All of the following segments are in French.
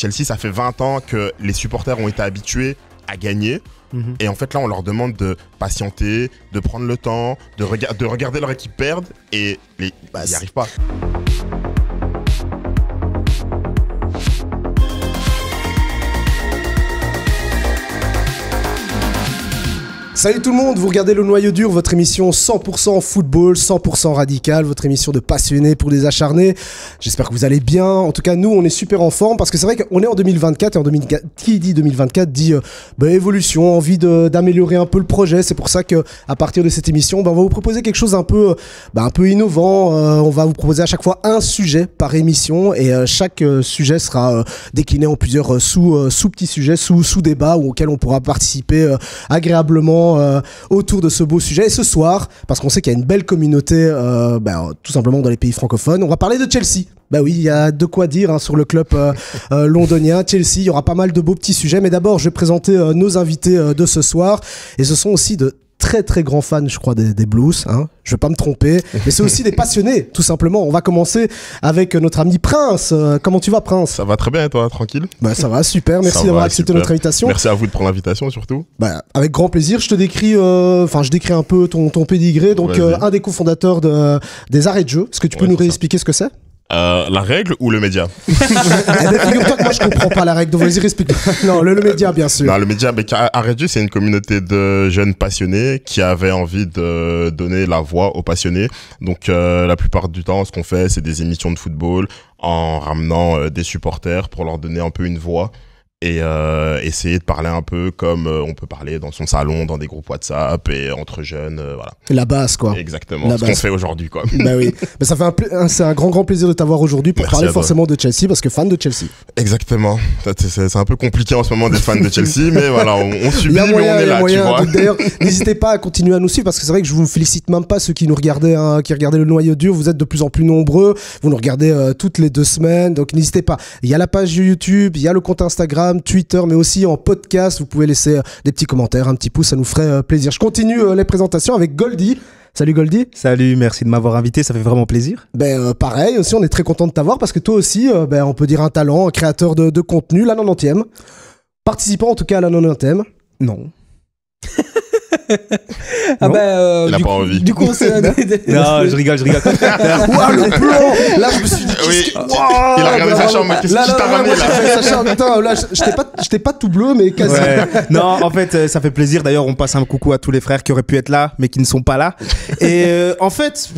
Chelsea, ça fait 20 ans que les supporters ont été habitués à gagner. Et en fait, là, on leur demande de patienter, de prendre le temps, de regarder leur équipe perdre, et ils n'y arrivent pas. Salut tout le monde, vous regardez Le Noyau Dur, votre émission 100% football, 100% radical, votre émission de passionnés pour les acharnés. J'espère que vous allez bien. En tout cas, nous, on est super en forme parce que c'est vrai qu'on est en 2024 et en 2024, qui dit 2024 dit évolution, envie d'améliorer un peu le projet. C'est pour ça que à partir de cette émission, on va vous proposer quelque chose un peu innovant. On va vous proposer à chaque fois un sujet par émission et chaque sujet sera décliné en plusieurs sous-petits sujets, sous-débats auxquels on pourra participer agréablement autour de ce beau sujet. Et ce soir, parce qu'on sait qu'il y a une belle communauté tout simplement dans les pays francophones, on va parler de Chelsea. Bah oui, il y a de quoi dire sur le club londonien, Chelsea. Il y aura pas mal de beaux petits sujets, mais d'abord je vais présenter nos invités de ce soir, et ce sont aussi de très très grands fans, je crois, des Blues, hein. Je vais pas me tromper, mais c'est aussi des passionnés, tout simplement. On va commencer avec notre ami Prince. Comment tu vas, Prince? Ça va très bien, et toi, tranquille? Bah ça va, super. Merci d'avoir accepté notre invitation. Merci à vous de prendre l'invitation, surtout. Bah avec grand plaisir. Je te décris, je décris un peu ton pédigré. Donc un des cofondateurs des Arrêts de Jeu. Est-ce que tu peux nous réexpliquer ce que c'est? La règle ou le média? Figure-toi que moi je comprends pas la règle, donc vas-y, explique. Non, le média, bien sûr. Non, le média, mais Arrêt de Jeu, c'est une communauté de jeunes passionnés qui avaient envie de donner la voix aux passionnés. Donc la plupart du temps, ce qu'on fait, c'est des émissions de football en ramenant des supporters pour leur donner un peu une voix. Et essayer de parler un peu comme on peut parler dans son salon, dans des groupes WhatsApp et entre jeunes, voilà. La base, quoi. Exactement, la base. Qu'on fait aujourd'hui, quoi. Bah oui, mais ça fait c'est un grand plaisir de t'avoir aujourd'hui pour parler forcément de Chelsea, parce que fan de Chelsea. Exactement, c'est un peu compliqué en ce moment d'être fan de Chelsea, mais voilà, on subit, mais on est là, tu vois. D'ailleurs, n'hésitez pas à continuer à nous suivre, parce que c'est vrai que je vous félicite même pas, ceux qui nous regardaient, hein, qui regardaient Le Noyau Dur. Vous êtes de plus en plus nombreux, vous nous regardez toutes les 2 semaines, donc n'hésitez pas. Il y a la page YouTube, il y a le compte Instagram, Twitter, mais aussi en podcast. Vous pouvez laisser des petits commentaires, un petit pouce, ça nous ferait plaisir. Je continue les présentations avec Goldie. Salut Goldie. Salut, merci de m'avoir invité, ça fait vraiment plaisir. Pareil, aussi on est très content de t'avoir parce que toi aussi, on peut dire un talent, un créateur de contenu, la 90e. Participant en tout cas à la 90e. Non. Ah du coup on s'est... Non, je rigole. Ouah, le plan. Là je me suis dit il a regardé sa chambre. Qu'est-ce qui t'a ramené là? J'étais pas tout bleu, mais quasi. Non, en fait ça fait plaisir. D'ailleurs on passe un coucou à tous les frères qui auraient pu être là mais qui ne sont pas là. Et en fait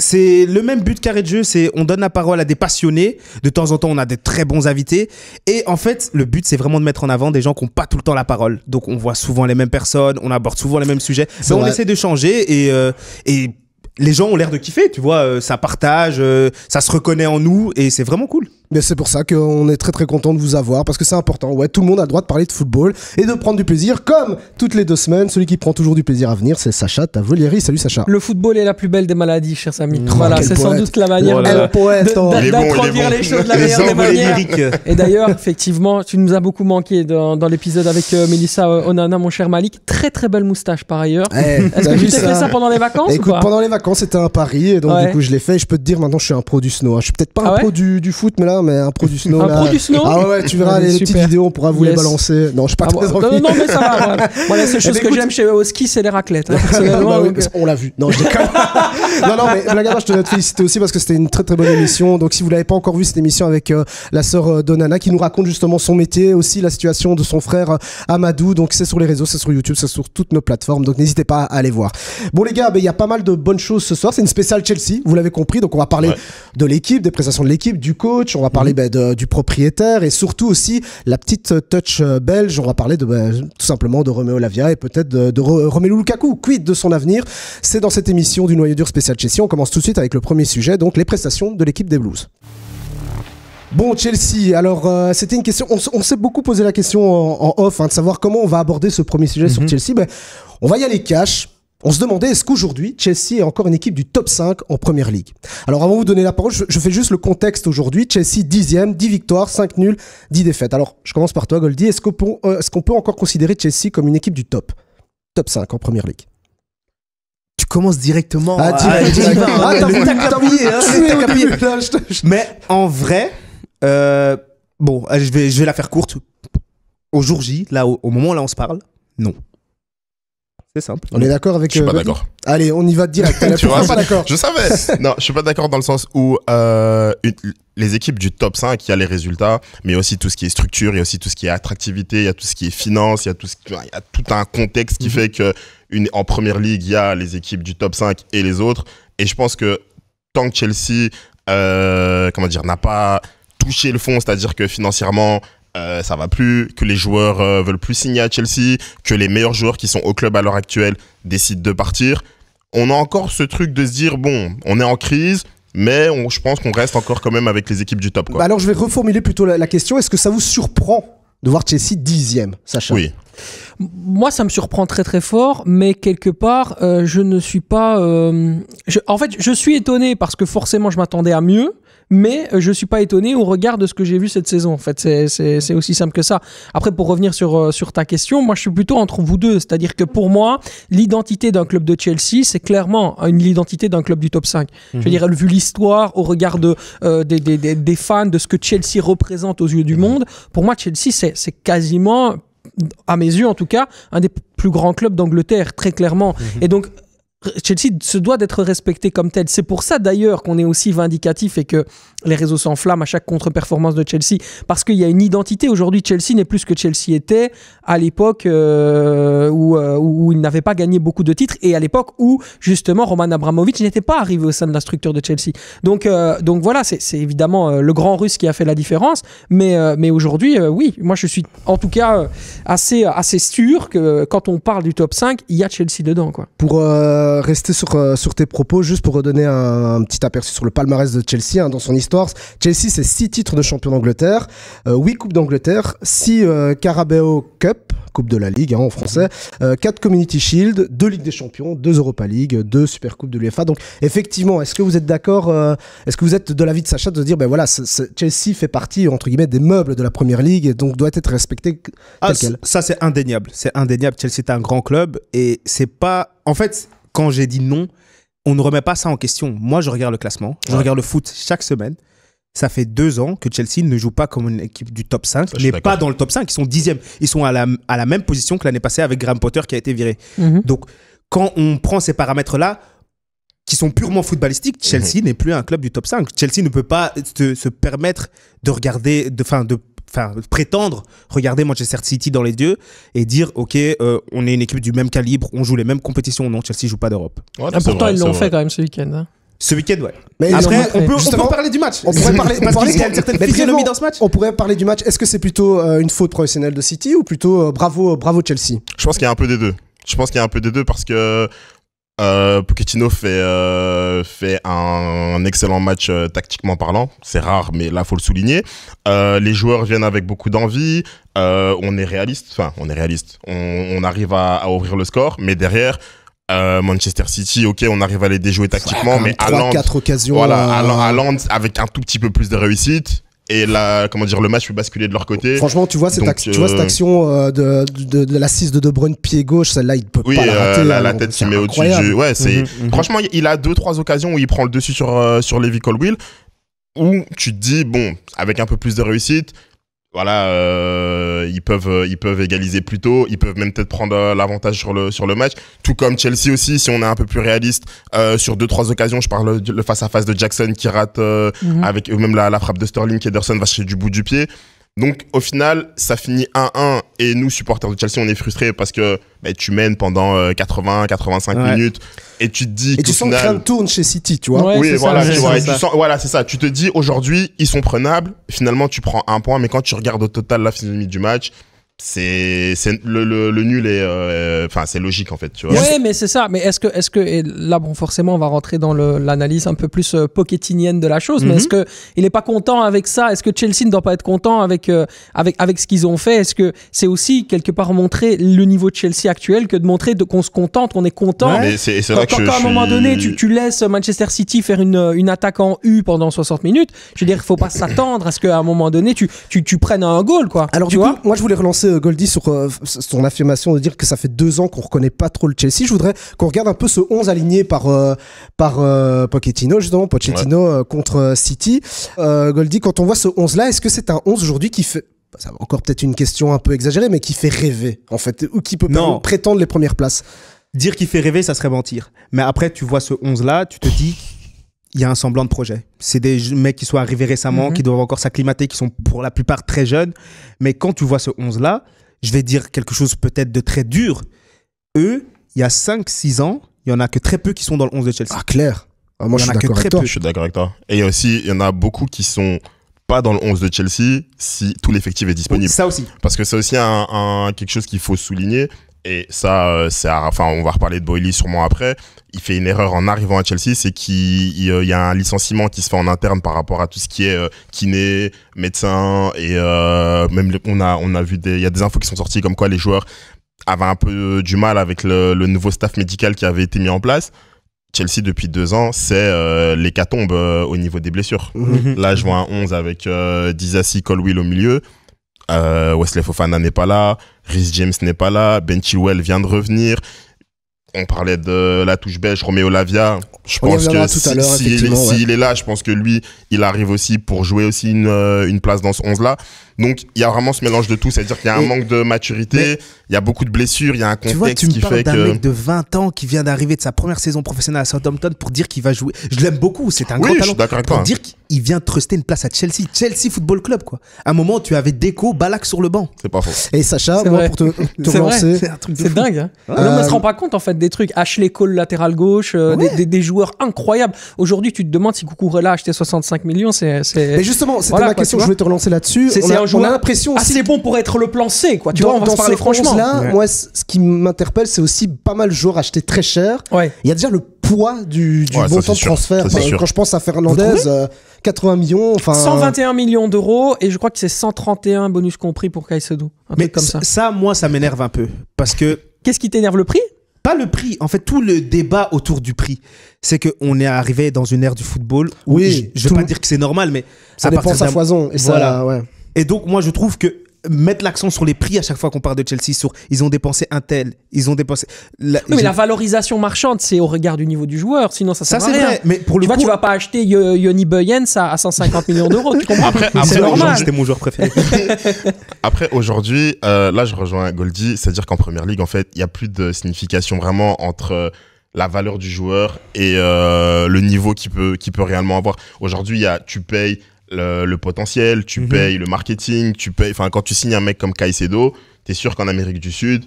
c'est le même but qu'Arrêt de Jeu, c'est on donne la parole à des passionnés. De temps en temps, on a des très bons invités. Et en fait, le but, c'est vraiment de mettre en avant des gens qui n'ont pas tout le temps la parole. Donc, on voit souvent les mêmes personnes, on aborde souvent les mêmes sujets. Mais on essaie de changer et les gens ont l'air de kiffer, tu vois. Ça partage, ça se reconnaît en nous et c'est vraiment cool. Mais c'est pour ça qu'on est très très content de vous avoir, parce que c'est important. Ouais, tout le monde a le droit de parler de football et de prendre du plaisir, comme toutes les 2 semaines. Celui qui prend toujours du plaisir à venir, c'est Sacha Tavolieri. Salut Sacha. Le football est la plus belle des maladies, chers amis. Voilà, c'est sans doute la manière d'introduire les choses de la meilleure des manières. Et d'ailleurs, effectivement, tu nous as beaucoup manqué dans l'épisode avec Mélissa Onana, mon cher Malik. Très très belle moustache par ailleurs. Est-ce que tu t'es fait ça pendant les vacances? Écoute, pendant les vacances, c'était à Paris, et donc du coup je l'ai fait. Et je peux te dire maintenant, je suis un pro du snow. Je suis peut-être pas un pro du foot, mais là. Mais un pro du snow. Ah ouais, tu verras les petites vidéos, on pourra vous les balancer. Non, je suis pas très envie. Non, mais ça va. Moi, la seule chose que j'aime chez au ski, c'est les raclettes. On l'a vu. Non, je déconne. Non, mais Blagardard, je tenais à te féliciter aussi parce que c'était une très très bonne émission. Donc, si vous l'avez pas encore vu, cette émission avec la sœur d'Onana qui nous raconte justement son métier, aussi la situation de son frère Amadou. Donc, c'est sur les réseaux, c'est sur YouTube, c'est sur toutes nos plateformes. Donc, n'hésitez pas à aller voir. Bon, les gars, il y a pas mal de bonnes choses ce soir. C'est une spéciale Chelsea, vous l'avez compris. Donc, on va parler de l'équipe, des prestations de l'équipe, du coach. On va parler du propriétaire et surtout aussi la petite touch belge. On va parler tout simplement de Romeo Lavia et peut-être de Romelu Lukaku. Quid de son avenir? C'est dans cette émission du Noyau Dur spécial Chelsea. On commence tout de suite avec le premier sujet, donc les prestations de l'équipe des Blues. Bon, Chelsea, alors c'était une question, on s'est beaucoup posé la question en off, de savoir comment on va aborder ce premier sujet sur Chelsea. On va y aller cash. On se demandait, est-ce qu'aujourd'hui, Chelsea est encore une équipe du top 5 en Première Ligue? Alors avant de vous donner la parole, je fais juste le contexte aujourd'hui. Chelsea 10e, 10 victoires, 5 nuls, 10 défaites. Alors je commence par toi, Goldie. Est-ce qu'on peut encore considérer Chelsea comme une équipe du top 5 en Première Ligue? Tu commences directement. Ah, t'as capillé. Mais en vrai... Bon, je vais la faire courte. Au jour J, là, au moment où là on se parle, non. C'est simple. On est d'accord avec... Je suis pas d'accord. Allez, on y va direct. Tu vois, pas d'accord. Je savais. Non, je suis pas d'accord dans le sens où les équipes du top 5, il y a les résultats, mais aussi tout ce qui est structure, il y a aussi tout ce qui est attractivité, il y a tout ce qui est finance, il y a tout, un contexte qui fait que en première ligue, il y a les équipes du top 5 et les autres. Et je pense que tant que Chelsea, comment dire, n'a pas touché le fond, c'est-à-dire que financièrement... ça va plus, que les joueurs veulent plus signer à Chelsea, que les meilleurs joueurs qui sont au club à l'heure actuelle décident de partir. On a encore ce truc de se dire, bon, on est en crise, mais je pense qu'on reste encore quand même avec les équipes du top. Quoi. Bah alors je vais reformuler plutôt la question, est-ce que ça vous surprend de voir Chelsea 10e, Sacha? Oui. Moi, ça me surprend très très fort, mais quelque part, je ne suis pas... en fait, je suis étonné parce que forcément, je m'attendais à mieux. Mais je suis pas étonné au regard de ce que j'ai vu cette saison. En fait, c'est aussi simple que ça. Après, pour revenir sur ta question, moi, je suis plutôt entre vous deux. C'est-à-dire que pour moi, l'identité d'un club de Chelsea, c'est clairement l'identité d'un club du top 5. Je veux dire, vu l'histoire, au regard des fans, de ce que Chelsea représente aux yeux du monde, pour moi, Chelsea, c'est quasiment, à mes yeux en tout cas, un des plus grands clubs d'Angleterre, très clairement. Et donc, Chelsea se doit d'être respecté comme tel. C'est pour ça d'ailleurs qu'on est aussi vindicatif et que les réseaux s'enflamment à chaque contre-performance de Chelsea, parce qu'il y a une identité. Aujourd'hui, Chelsea n'est plus ce que Chelsea était à l'époque où il n'avait pas gagné beaucoup de titres, et à l'époque où justement Roman Abramovich n'était pas arrivé au sein de la structure de Chelsea. Donc voilà, c'est évidemment le grand russe qui a fait la différence, mais aujourd'hui, oui, moi je suis en tout cas assez sûr que quand on parle du top 5, il y a Chelsea dedans, quoi. Pour rester sur tes propos, juste pour redonner un petit aperçu sur le palmarès de Chelsea, hein, dans son histoire. Chelsea, c'est 6 titres de champion d'Angleterre, 8 coupes d'Angleterre, 6 Carabao Cup, coupe de la Ligue, hein, en français, 4 Community Shield, 2 Ligues des Champions, 2 Europa League, 2 Super Coupes de l'UEFA. Donc effectivement, est-ce que vous êtes d'accord, est-ce que vous êtes de l'avis de Sacha de dire, ben voilà, Chelsea fait partie, entre guillemets, des meubles de la Première Ligue et donc doit être respecté tel quel. Ça, c'est indéniable. C'est indéniable. Chelsea est un grand club et c'est pas... En fait... Quand j'ai dit non, on ne remet pas ça en question. Moi, je regarde le classement, je regarde le foot chaque semaine. Ça fait 2 ans que Chelsea ne joue pas comme une équipe du top 5, n'est pas dans le top 5, ils sont 10e. Ils sont à la même position que l'année passée avec Graham Potter qui a été viré. Donc, quand on prend ces paramètres-là, qui sont purement footballistiques, Chelsea n'est plus un club du top 5. Chelsea ne peut pas se permettre de regarder, prétendre regarder Manchester City dans les yeux et dire ok, on est une équipe du même calibre, on joue les mêmes compétitions. Non, Chelsea joue pas d'Europe. Ouais, pourtant ils l'ont fait quand même ce week-end. Hein. Ce week-end, ouais. Mais après, on peut parler du match. On pourrait parler parce qu'il y a une certaine physionomie dans ce match. On pourrait parler du match. Est-ce que c'est plutôt une faute professionnelle de City ou plutôt bravo Chelsea? Je pense qu'il y a un peu des deux. Je pense qu'il y a un peu des deux parce que Pochettino fait un excellent match tactiquement parlant. C'est rare, mais là, faut le souligner. Les joueurs viennent avec beaucoup d'envie. On est réaliste. Enfin, on est réaliste. On arrive à ouvrir le score, mais derrière, Manchester City, ok, on arrive à les déjouer tactiquement, mais Haaland, 4 occasions. Voilà, Haaland avec un tout petit peu plus de réussite. Et là, comment dire, le match peut basculer de leur côté. Franchement, tu vois, cette action de l'assise de Bruyne pied gauche, celle-là, il ne peut pas la rater. La tête qui met au-dessus du... Ouais, franchement, il a 2-3 occasions où il prend le dessus sur Levi Colwill, où tu te dis, bon, avec un peu plus de réussite, voilà, ils peuvent égaliser plus tôt, ils peuvent même peut-être prendre l'avantage sur le match. Tout comme Chelsea aussi, si on est un peu plus réaliste, sur 2-3 occasions, je parle le face-à-face de Jackson qui rate avec même la frappe de Sterling, qu'Ederson va chercher du bout du pied. Donc au final, ça finit 1-1 et nous, supporters de Chelsea, on est frustrés parce que bah, tu mènes pendant 80-85 minutes et tu te dis que tu sens que rien tourne chez City, tu vois. Ouais, oui, voilà, ça, tu vois, voilà, c'est ça. Tu te dis aujourd'hui, ils sont prenables. Finalement, tu prends un point, mais quand tu regardes au total la physionomie du match, c'est le nul est enfin c'est logique en fait, tu vois. Oui, mais c'est ça, mais est-ce que et là bon forcément on va rentrer dans l'analyse un peu plus pochettinienne de la chose, mais est-ce que il est pas content avec ça? Est-ce que Chelsea ne doit pas être content avec ce qu'ils ont fait? Est-ce que c'est aussi quelque part montrer le niveau de Chelsea actuel que de montrer qu'on se contente, on est content? Ouais, mais c'est vrai que à un moment donné tu laisses Manchester City faire une attaque en U pendant 60 minutes, je veux dire, faut pas s'attendre à ce qu'à un moment donné tu prennes un goal, quoi. Alors tu vois, moi je voulais relancer assez, Goldy, sur son affirmation de dire que ça fait 2 ans qu'on ne reconnaît pas trop le Chelsea. Je voudrais qu'on regarde un peu ce 11 aligné par Pochettino, justement, Pochettino contre City. Goldy, quand on voit ce 11-là, est-ce que c'est un 11 aujourd'hui qui fait... Ça va encore peut-être une question un peu exagérée, mais qui fait rêver, en fait, ou qui peut prétendre les premières places. Dire qu'il fait rêver, ça serait mentir. Mais après, tu vois ce 11-là, tu te dis... Il y a un semblant de projet. C'est des mecs qui sont arrivés récemment, qui doivent encore s'acclimater, qui sont pour la plupart très jeunes. Mais quand tu vois ce 11-là, je vais dire quelque chose peut-être de très dur. Eux, il y a 5-6 ans, il n'y en a que très peu qui sont dans le 11 de Chelsea. Ah, clair. Ah, moi, je suis d'accord avec toi. Et il y a aussi, il y en a beaucoup qui sont pas dans le 11 de Chelsea si tout l'effectif est disponible. Ça aussi. Parce que c'est aussi quelque chose qu'il faut souligner. Et ça, enfin, on va reparler de Boehly sûrement après. Il fait une erreur en arrivant à Chelsea, c'est qu'il y a un licenciement qui se fait en interne par rapport à tout ce qui est kiné, médecin, et même on a vu il y a des infos qui sont sorties comme quoi les joueurs avaient un peu du mal avec le nouveau staff médical qui avait été mis en place. Chelsea, depuis 2 ans, c'est l'hécatombe au niveau des blessures. Là, je vois un 11 avec Disasi, Colwill au milieu. Wesley Fofana n'est pas là, Reece James n'est pas là, Ben Chilwell vient de revenir. On parlait de la touche belge, Romeo Lavia. Je pense que s'il est là, je pense que lui, il arrive aussi pour jouer aussi une place dans ce 11-là. Donc, il y a vraiment ce mélange de tout. C'est-à-dire qu'il y a un manque de maturité, il y a beaucoup de blessures, il y a un contexte qui fait que... Tu vois, tu me parles d'un mec de 20 ans qui vient d'arriver de sa première saison professionnelle à Southampton pour dire qu'il va jouer. Je l'aime beaucoup, c'est un grand talent. Pour dire qu'il vient truster une place à Chelsea. Chelsea Football Club, quoi. À un moment, tu avais Deco, Balak sur le banc. C'est pas faux. Et Sacha, moi, pour te lancer... C'est dingue, hein. On ne se rend pas compte, en fait, des trucs. Ashley Cole, latéral gauche, des joueurs incroyables. Aujourd'hui, tu te demandes si Cucurella a acheté 65 millions. Mais justement, c'était ma question, je voulais te relancer là-dessus. On a l'impression aussi c'est bon pour être le plan C, quoi. Tu vois, on va se parler franchement. Là, moi, ce qui m'interpelle, c'est aussi pas mal de joueurs achetés très cher. Il y a déjà le poids du montant de transfert. Quand je pense à Fernandez, 80 millions, enfin 121 millions d'euros, et je crois que c'est 131 bonus compris pour Caicedo. Mais comme ça. Ça, moi, ça m'énerve un peu parce que. Qu'est-ce qui t'énerve, le prix? Pas le prix, en fait, tout le débat autour du prix, c'est qu'on est arrivé dans une ère du football. Oui. Je ne veux pas dire que c'est normal, mais ça dépense à foison. Voilà, ouais. Et donc, moi, je trouve que mettre l'accent sur les prix à chaque fois qu'on parle de Chelsea, sur ils ont dépensé un tel, ils ont dépensé... Oui, mais la valorisation marchande, c'est au regard du niveau du joueur, sinon ça sert à rien. Vrai, mais pour le coup... Tu vas pas acheter Yoni Buyens à 150 millions d'euros, tu comprends? C'est normal. C'était mon joueur préféré. Après, aujourd'hui, là, je rejoins Goldy, c'est-à-dire qu'en Première Ligue, en fait, il n'y a plus de signification vraiment entre... la valeur du joueur et le niveau qu'il peut réellement avoir. Aujourd'hui, tu payes le potentiel, tu payes le marketing, tu payes. Enfin, quand tu signes un mec comme Caicedo, t'es sûr qu'en Amérique du Sud,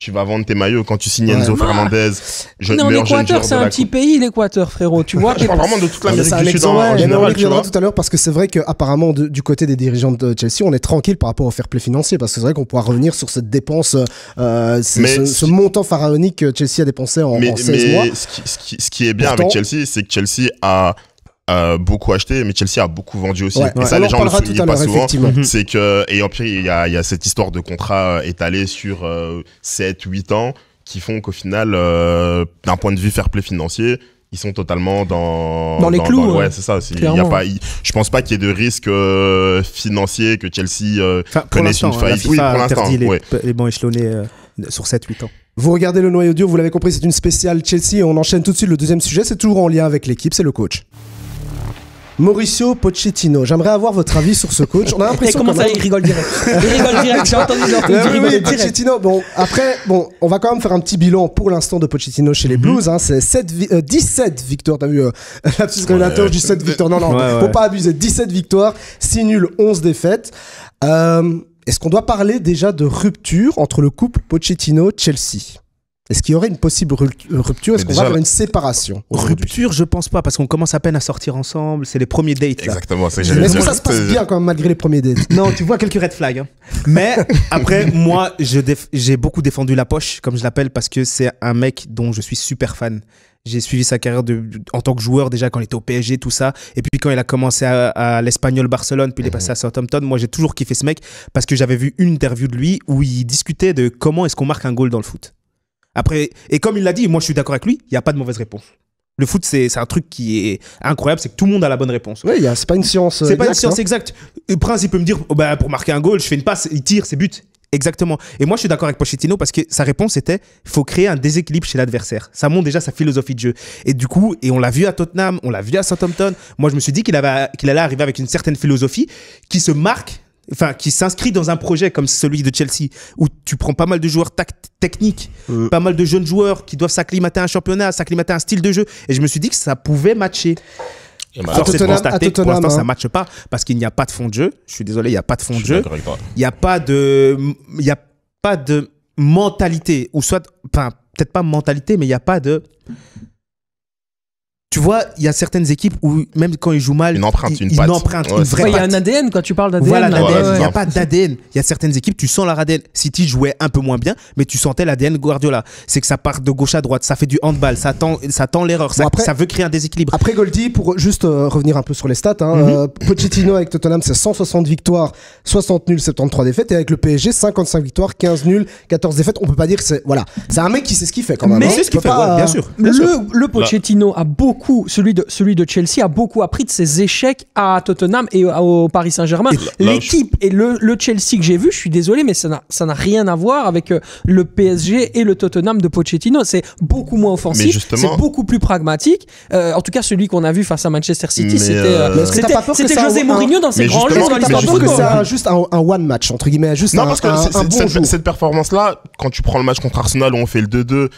tu vas vendre tes maillots. Quand tu signes Enzo Fernandez, non, l'Équateur, c'est un petit pays, l'Équateur, frérot. Tu vois, je parle vraiment de toute l'Amérique du Sud en général. On reviendra tout à l'heure parce que c'est vrai qu'apparemment, du côté des dirigeants de Chelsea, on est tranquille par rapport au fair play financier parce que c'est vrai qu'on pourra revenir sur cette dépense, ce montant pharaonique que Chelsea a dépensé en 16 mois. Ce qui est bien avec Chelsea, c'est que Chelsea a beaucoup acheté, mais Chelsea a beaucoup vendu aussi. Et ça, les gens ne le soulignent pas souvent. C'est que, et en pire, il y a cette histoire de contrat étalé sur 7-8 ans qui font qu'au final, d'un point de vue fair play financier, ils sont totalement dans les clous. Ouais, c'est ça. Je pense pas qu'il y ait de risque financier que Chelsea connaisse une faillite. Oui, pour l'instant. Les bons échelonnés sur 7-8 ans. Vous regardez le noyau dur, vous l'avez compris, c'est une spéciale Chelsea et on enchaîne tout de suite le deuxième sujet. C'est toujours en lien avec l'équipe, c'est le coach. Mauricio Pochettino, j'aimerais avoir votre avis sur ce coach. On a l'impression comment ça, il rigole direct. Il rigole direct, j'ai entendu Pochettino, bon, après, bon, on va quand même faire un petit bilan pour l'instant de Pochettino chez les Blues. Hein, c'est 17 victoires, t'as vu, lapsus révélateur, 17 victoires. Non, non, faut pas abuser. 17 victoires, 6 nuls, 11 défaites. Est-ce qu'on doit parler déjà de rupture entre le couple Pochettino-Chelsea ? Est-ce qu'il y aurait une possible rupture? Est-ce qu'on va avoir une séparation? Rupture, je pense pas, parce qu'on commence à peine à sortir ensemble. C'est les premiers dates. Exactement. Est-ce que ça se passe bien quand même malgré les premiers dates? Non, tu vois quelques red flags. Hein. Mais après, moi, j'ai beaucoup défendu la poche, comme je l'appelle, parce que c'est un mec dont je suis super fan. J'ai suivi sa carrière en tant que joueur déjà quand il était au PSG, tout ça. Et puis quand il a commencé à l'Espagnol Barcelone, puis il est passé à Southampton, moi j'ai toujours kiffé ce mec parce que j'avais vu une interview de lui où il discutait de comment est-ce qu'on marque un goal dans le foot. Après, et comme il l'a dit, moi je suis d'accord avec lui, il n'y a pas de mauvaise réponse. Le foot, c'est un truc qui est incroyable, c'est que tout le monde a la bonne réponse. Oui, c'est pas une science exacte. C'est pas une science exacte. Prince, il peut me dire, oh, bah, pour marquer un goal, je fais une passe, il tire, c'est but. Exactement. Et moi, je suis d'accord avec Pochettino parce que sa réponse était il faut créer un déséquilibre chez l'adversaire. Ça montre déjà sa philosophie de jeu. Et du coup, et on l'a vu à Tottenham, on l'a vu à Southampton. Moi, je me suis dit qu'il allait arriver avec une certaine philosophie qui se marque, enfin, qui s'inscrit dans un projet comme celui de Chelsea où tu prends pas mal de joueurs techniques, pas mal de jeunes joueurs qui doivent s'acclimater à un championnat, s'acclimater à un style de jeu. Et je me suis dit que ça pouvait matcher. Pour l'instant, ça ne matche pas parce qu'il n'y a pas de fond de jeu. Je suis désolé, il n'y a pas de fond de jeu. Il n'y a pas de, mentalité, ou soit, enfin, peut-être pas mentalité, mais il n'y a pas de. Tu vois, il y a certaines équipes où même quand ils jouent mal, une vraie patte. Il y a un ADN quand tu parles d'ADN. Voilà, il n'y a pas d'ADN. Il y a certaines équipes, tu sens leur ADN. City jouait un peu moins bien, mais tu sentais l'ADN Guardiola. C'est que ça part de gauche à droite, ça fait du handball, ça tend l'erreur, bon, ça veut créer un déséquilibre. Après Goldy, pour juste revenir un peu sur les stats, hein, Pochettino avec Tottenham, c'est 160 victoires, 60 nuls, 73 défaites. Et avec le PSG, 55 victoires, 15 nuls, 14 défaites. On peut pas dire que c'est. Voilà. C'est un mec qui sait ce qu'il fait quand même. Mais c'est ce qu'il fait, bien sûr. Le Pochettino a beaucoup. Celui de Chelsea a beaucoup appris de ses échecs à Tottenham et au Paris Saint-Germain. L'équipe et le Chelsea que j'ai vu, je suis désolé, mais ça n'a rien à voir avec le PSG et le Tottenham de Pochettino. C'est beaucoup moins offensif, c'est beaucoup plus pragmatique. En tout cas, celui qu'on a vu face à Manchester City, c'était José Mourinho dans ses grands jeux. C'est juste un one match, entre guillemets. Non, parce que cette performance-là, quand tu prends le match contre Arsenal où on fait le 2-2,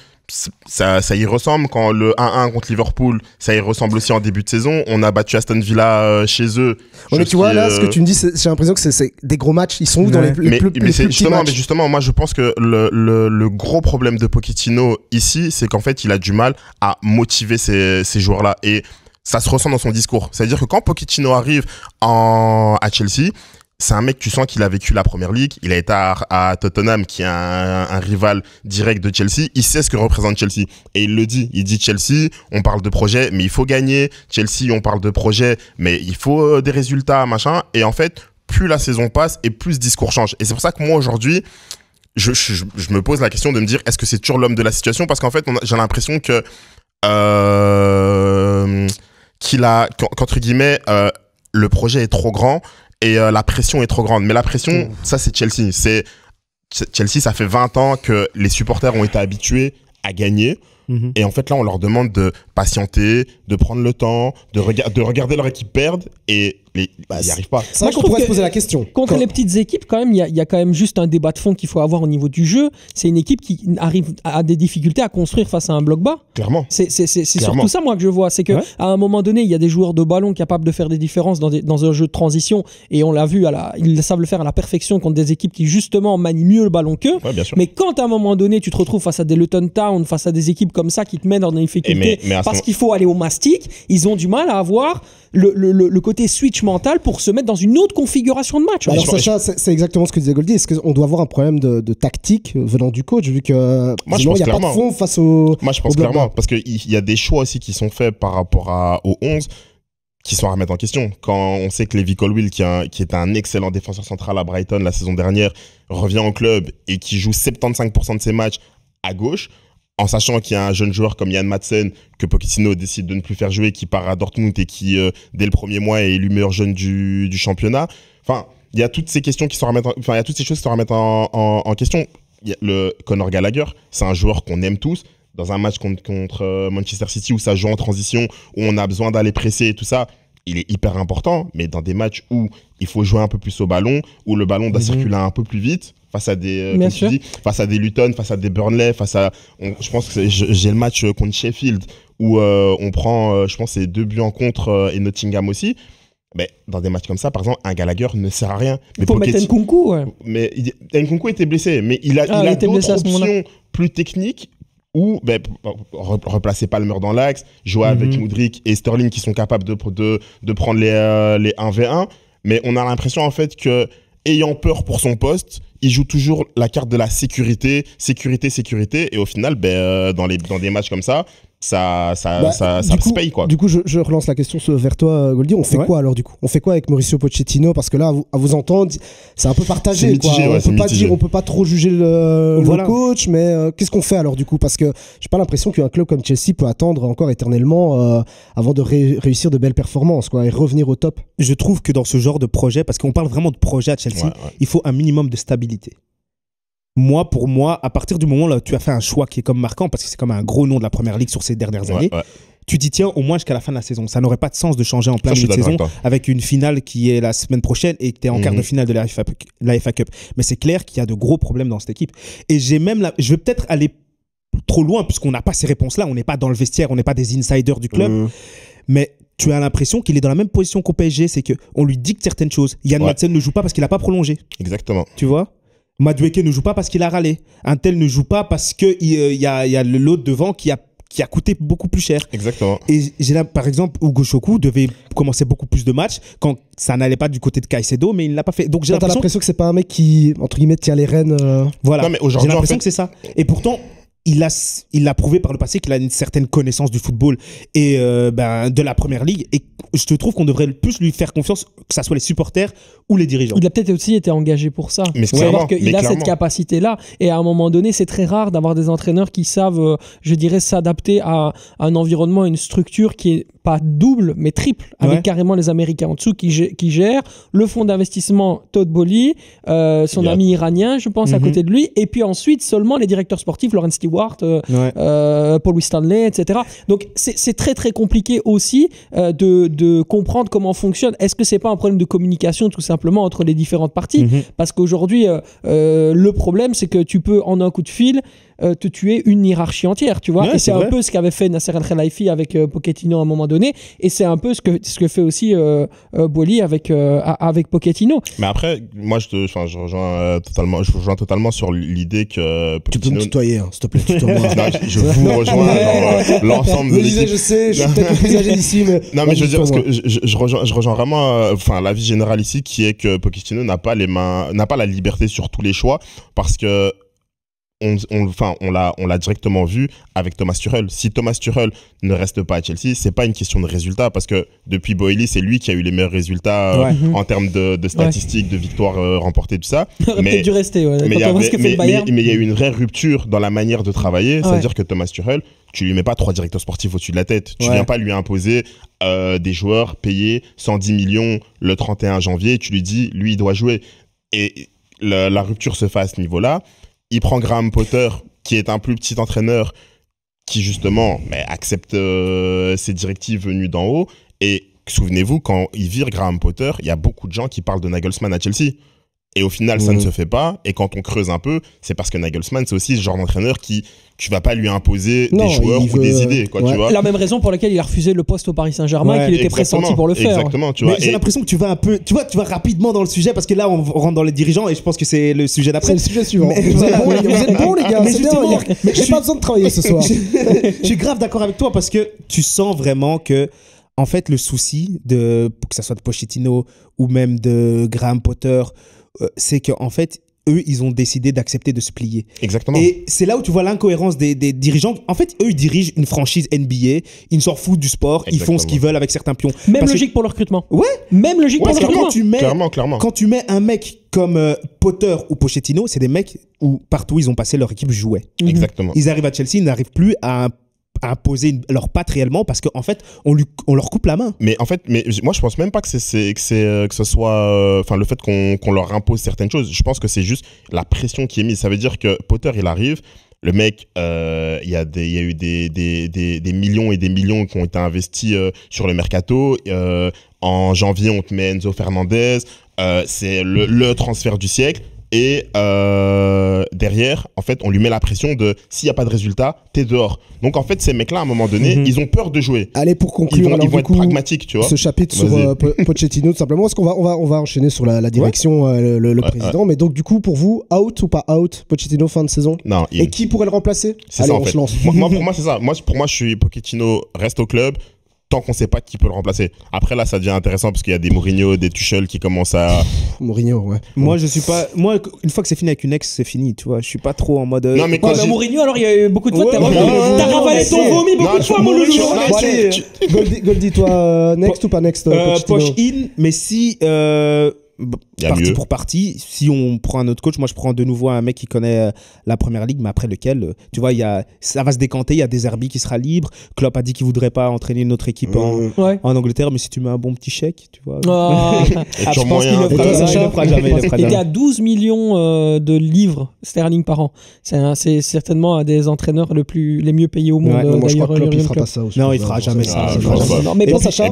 ça y ressemble. Quand le 1-1 contre Liverpool, ça y ressemble aussi en début de saison. On a battu Aston Villa chez eux. Ouais, mais tu vois, là, ce que tu me dis, j'ai l'impression que c'est des gros matchs. Ils sont où dans les plus petits matchs. Moi, je pense que le gros problème de Pochettino ici, c'est qu'en fait, il a du mal à motiver ces joueurs-là. Et ça se ressent dans son discours. C'est-à-dire que quand Pochettino arrive à Chelsea, c'est un mec, tu sens qu'il a vécu la Première Ligue, il a été à Tottenham, qui est un rival direct de Chelsea, il sait ce que représente Chelsea. Et il le dit, il dit Chelsea, on parle de projet, mais il faut gagner. Chelsea, on parle de projet, mais il faut des résultats, machin. Et en fait, plus la saison passe et plus ce discours change. Et c'est pour ça que moi, aujourd'hui, je me pose la question de me dire, est-ce que c'est toujours l'homme de la situation? Parce qu'en fait, j'ai l'impression que, qu'entre guillemets, le projet est trop grand. Et la pression est trop grande. Mais la pression, ça, c'est Chelsea. Chelsea, ça fait 20 ans que les supporters ont été habitués à gagner. Et en fait, là, on leur demande de patienter, de prendre le temps, de regarder leur équipe perdre. Et ils n'y arrivent pas. C'est vrai qu'on pourrait se poser la question. Contre les petites équipes, quand même, il y a quand même juste un débat de fond qu'il faut avoir au niveau du jeu. C'est une équipe qui arrive à des difficultés à construire face à un bloc bas. Clairement. C'est surtout ça, moi, que je vois. C'est qu'à un moment donné, il y a des joueurs de ballon capables de faire des différences dans un jeu de transition. Et on l'a vu, ils savent le faire à la perfection contre des équipes qui, justement, manient mieux le ballon qu'eux. Ouais, mais quand à un moment donné, tu te retrouves face à des Luton Town, face à des équipes comme ça qui te mènent dans des difficultés parce qu'il faut aller au mastic, ils ont du mal à avoir le côté switch mental pour se mettre dans une autre configuration de match. Alors Sacha, c'est exactement ce que disait Goldy. Est-ce qu'on doit avoir un problème de tactique venant du coach, vu que sinon il n'y a pas de fond face au... Moi je pense clairement, parce qu'il y a des choix aussi qui sont faits par rapport aux 11 qui sont à remettre en question. Quand on sait que Levi Colwill, qui est un excellent défenseur central à Brighton la saison dernière, revient au club et qui joue 75% de ses matchs à gauche, en sachant qu'il y a un jeune joueur comme Yann Madsen que Pochettino décide de ne plus faire jouer, qui part à Dortmund et qui, dès le premier mois, est élu meilleur jeune du championnat. Enfin, il y a toutes ces questions qui sont remettre, enfin, il y a toutes ces choses qui sont remettre en question. Il y a le Conor Gallagher, c'est un joueur qu'on aime tous. Dans un match contre Manchester City où ça joue en transition, où on a besoin d'aller presser et tout ça, il est hyper important. Mais dans des matchs où il faut jouer un peu plus au ballon, où le ballon doit circuler un peu plus vite, face à des face à des Luton, face à des Burnley, face à je pense que j'ai le match contre Sheffield où on prend je pense c'est 2 buts en contre et Nottingham aussi. Mais dans des matchs comme ça, par exemple, un Gallagher ne sert à rien. Il faut mettre Nkunku. Mais Nkunku était blessé, mais il a d'autres options plus techniques où replacer Palmer dans l'axe, jouer avec Mudryk et Sterling qui sont capables de prendre les 1v1, mais on a l'impression en fait que ayant peur pour son poste, il joue toujours la carte de la sécurité, sécurité, sécurité. Et au final, dans des matchs comme ça, ça se paye, quoi. Du coup, je relance la question vers toi, Goldy. On fait quoi alors, du coup? On fait quoi avec Mauricio Pochettino? Parce que là, à vous entendre, c'est un peu partagé. Mitigé, quoi. On peut pas trop juger le coach, mais qu'est-ce qu'on fait alors, du coup? Parce que j'ai pas l'impression qu'un club comme Chelsea peut attendre encore éternellement avant de réussir de belles performances, quoi, et revenir au top. Je trouve que dans ce genre de projet, parce qu'on parle vraiment de projet à Chelsea, il faut un minimum de stabilité. moi, pour moi, à partir du moment où tu as fait un choix qui est comme marquant, parce que c'est comme un gros nom de la Première Ligue sur ces dernières années, tu dis tiens, au moins jusqu'à la fin de la saison. Ça n'aurait pas de sens de changer en plein milieu de saison avec une finale qui est la semaine prochaine et que tu es en quart de finale de la FA Cup. Mais c'est clair qu'il y a de gros problèmes dans cette équipe. Et j'ai même la... je vais peut-être aller trop loin puisqu'on n'a pas ces réponses-là. On n'est pas dans le vestiaire, on n'est pas des insiders du club. Mais tu as l'impression qu'il est dans la même position qu'au PSG, c'est qu'on lui dicte certaines choses. Yann Madsen ne joue pas parce qu'il n'a pas prolongé. Exactement. Tu vois, Madueke ne joue pas parce qu'il a râlé. Un tel ne joue pas parce qu'il y a l'autre devant qui a coûté beaucoup plus cher. Exactement. Et j'ai là, par exemple, Ogo Choku devait commencer beaucoup plus de matchs quand ça n'allait pas du côté de Caicedo, mais il ne l'a pas fait. Donc j'ai l'impression que c'est pas un mec qui, entre guillemets, tient les rênes. Voilà. Non, mais j'ai l'impression que c'est ça. Et pourtant, il a prouvé par le passé qu'il a une certaine connaissance du football et de la Première Ligue. Et je trouve qu'on devrait plus lui faire confiance, que ce soit les supporters ou les dirigeants. Il a peut-être aussi été engagé pour ça. Mais il a cette capacité-là. Et à un moment donné, c'est très rare d'avoir des entraîneurs qui savent, je dirais, s'adapter à un environnement, à une structure qui est pas double, mais triple, avec carrément les Américains en dessous qui gèrent, le fonds d'investissement Todd Boehly, son ami iranien, je pense, à côté de lui, et puis ensuite seulement les directeurs sportifs, Lawrence Stewart, Paul Winstanley, etc. Donc c'est très très compliqué aussi de comprendre comment fonctionne. Est-ce que c'est pas un problème de communication tout simplement entre les différentes parties? Parce qu'aujourd'hui, le problème, c'est que tu peux en un coup de fil te tuer une hiérarchie entière, tu vois. Et c'est un peu ce qu'avait fait Nasser Al-Khelaifi avec Pochettino à un moment donné, et c'est un peu ce que fait aussi Boehly avec Pochettino. Mais après, moi je rejoins totalement sur l'idée que Pochettino... Tu peux me tutoyer, hein, s'il te plaît, tutoie-moi. je vous rejoins l'ensemble de l'équipe. Je sais, je suis peut-être plus âgé d'ici, mais... Non, mais je veux dire, parce que je rejoins vraiment l'avis général ici, qui est que Pochettino n'a pas la liberté sur tous les choix, parce que on l'a directement vu avec Thomas Tuchel. Si Thomas Tuchel ne reste pas à Chelsea, c'est pas une question de résultat, parce que depuis Boehly, c'est lui qui a eu les meilleurs résultats en termes de statistiques, de victoires remportées, tout ça. Mais il y a eu une vraie rupture dans la manière de travailler, c'est-à-dire que Thomas Tuchel, tu lui mets pas trois directeurs sportifs au-dessus de la tête. Tu viens pas lui imposer des joueurs payés 110 millions le 31 janvier. Tu lui dis, lui, il doit jouer. Et la rupture se fait à ce niveau-là. Il prend Graham Potter, qui est un plus petit entraîneur, qui justement accepte ses directives venues d'en haut. Et souvenez-vous, quand il vire Graham Potter, il y a beaucoup de gens qui parlent de Nagelsmann à Chelsea. Et au final, ça ne se fait pas. Et quand on creuse un peu, c'est parce que Nagelsmann, c'est aussi ce genre d'entraîneur qui... tu vas pas lui imposer des joueurs ou des idées, quoi, tu vois. La même raison pour laquelle il a refusé le poste au Paris Saint-Germain, et qu'il était pressenti pour le faire. Exactement, tu vois. J'ai l'impression que tu vas un peu, tu vas rapidement dans le sujet, parce que là on rentre dans les dirigeants et je pense que c'est le sujet d'après. C'est le sujet suivant. Vous êtes bons les gars, c'est bien. Mais j'ai pas besoin de travailler ce soir. Je suis grave d'accord avec toi, parce que tu sens vraiment que, en fait, le souci de, que ça soit de Pochettino ou même de Graham Potter, c'est que en fait eux, ils ont décidé d'accepter de se plier. Exactement. Et c'est là où tu vois l'incohérence des dirigeants. En fait, eux, ils dirigent une franchise NBA. Ils s'en foutent du sport. Exactement. Ils font ce qu'ils veulent avec certains pions. Même logique pour le recrutement. Ouais. Même logique pour le recrutement. Quand tu mets un mec comme Potter ou Pochettino, c'est des mecs où partout ils ont passé, leur équipe jouait. Exactement. Ils arrivent à Chelsea, ils n'arrivent plus à imposer leur patte réellement, parce qu'en fait on leur coupe la main. Mais en fait, moi je pense même pas que ce soit le fait qu'on leur impose certaines choses. Je pense que c'est juste la pression qui est mise. Ça veut dire que Potter, il arrive, le mec, il y a eu des millions et des millions qui ont été investis sur le mercato. En janvier, on te met Enzo Fernandez, c'est le transfert du siècle. Et derrière, en fait, on lui met la pression de s'il n'y a pas de résultat, t'es dehors. Donc en fait, ces mecs-là, à un moment donné, ils ont peur de jouer. Allez, pour conclure, ils vont être pragmatiques, tu vois. Ce chapitre sur Pochettino, tout simplement, parce qu'on va enchaîner sur la direction, le président. Mais donc du coup, pour vous, out ou pas out, Pochettino fin de saison? Non. Et qui pourrait le remplacer? Allez, on se lance. Moi, pour moi, c'est ça. Moi, pour moi, je suis Pochettino reste au club. Tant qu'on ne sait pas qui peut le remplacer. Après, là, ça devient intéressant parce qu'il y a des Mourinho, des Tuchel qui commencent à... Mourinho, ouais. Moi, je suis pas... Moi, une fois que c'est fini avec une ex, c'est fini, tu vois. Je suis pas trop en mode... Non, mais quand Mourinho, alors, il y a eu beaucoup de fois, t'as ravalé ton vomi beaucoup de fois, mon loulou. Goldy, toi, next ou pas next? Poche in, mais si... partie pour partie. Si on prend un autre coach, moi je prends de nouveau un mec qui connaît la première ligue, mais après lequel, tu vois, ça va se décanter. Il y a des Zerbi qui sera libre. Klopp a dit qu'il voudrait pas entraîner une autre équipe en Angleterre, mais si tu mets un bon petit chèque, tu vois. Oh. Je pense qu'il ne fera jamais. Il était à 12 millions de livres sterling par an. C'est certainement un des entraîneurs les mieux payés au monde. Ouais. Moi, je crois que Klopp, il fera pas ça aussi. Non, il fera jamais ça.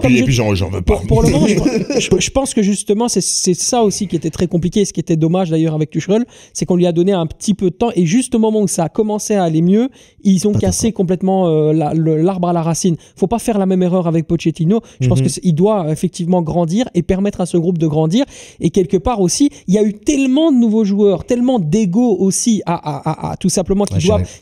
Et puis, j'en veux pas. Pour le moment, je pense que justement, c'est ça aussi qui était très compliqué, ce qui était dommage d'ailleurs avec Tuchel, c'est qu'on lui a donné un petit peu de temps, et juste au moment où ça a commencé à aller mieux, ils ont cassé complètement l'arbre à la racine. Faut pas faire la même erreur avec Pochettino. Je pense qu'il doit effectivement grandir et permettre à ce groupe de grandir, et quelque part aussi, il y a eu tellement de nouveaux joueurs, tellement d'ego aussi tout simplement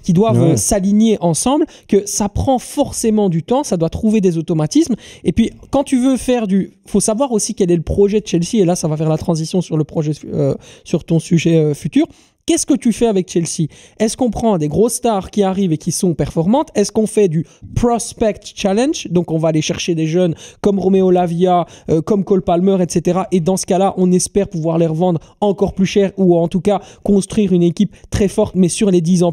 qui doivent s'aligner ensemble, que ça prend forcément du temps, ça doit trouver des automatismes, et puis quand tu veux faire du... Faut savoir aussi quel est le projet de Chelsea, et là ça va faire la transition sur le projet, sur ton sujet futur. Qu'est-ce que tu fais avec Chelsea? Est-ce qu'on prend des grosses stars qui arrivent et qui sont performantes? Est-ce qu'on fait du prospect challenge? Donc on va aller chercher des jeunes comme Romeo Lavia, comme Cole Palmer, etc. Et dans ce cas-là, on espère pouvoir les revendre encore plus cher, ou en tout cas construire une équipe très forte, mais sur les 10 ans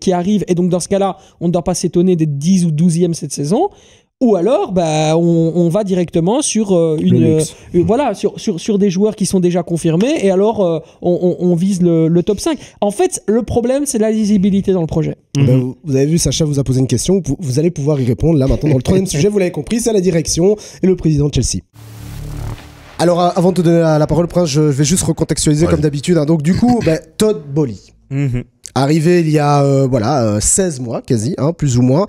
qui arrivent. Et donc dans ce cas-là, on ne doit pas s'étonner des 10 ou 12e cette saison. Ou alors, bah, on va directement sur des joueurs qui sont déjà confirmés, et alors on vise le top 5. En fait, le problème, c'est la lisibilité dans le projet. Ben, vous avez vu, Sacha vous a posé une question, vous allez pouvoir y répondre là maintenant dans le troisième sujet, vous l'avez compris, c'est la direction et le président de Chelsea. Alors avant de te donner la parole, Prince, je vais juste recontextualiser comme d'habitude. Hein. Donc du coup, Todd Boehly. Arrivé il y a 16 mois quasi, hein, plus ou moins,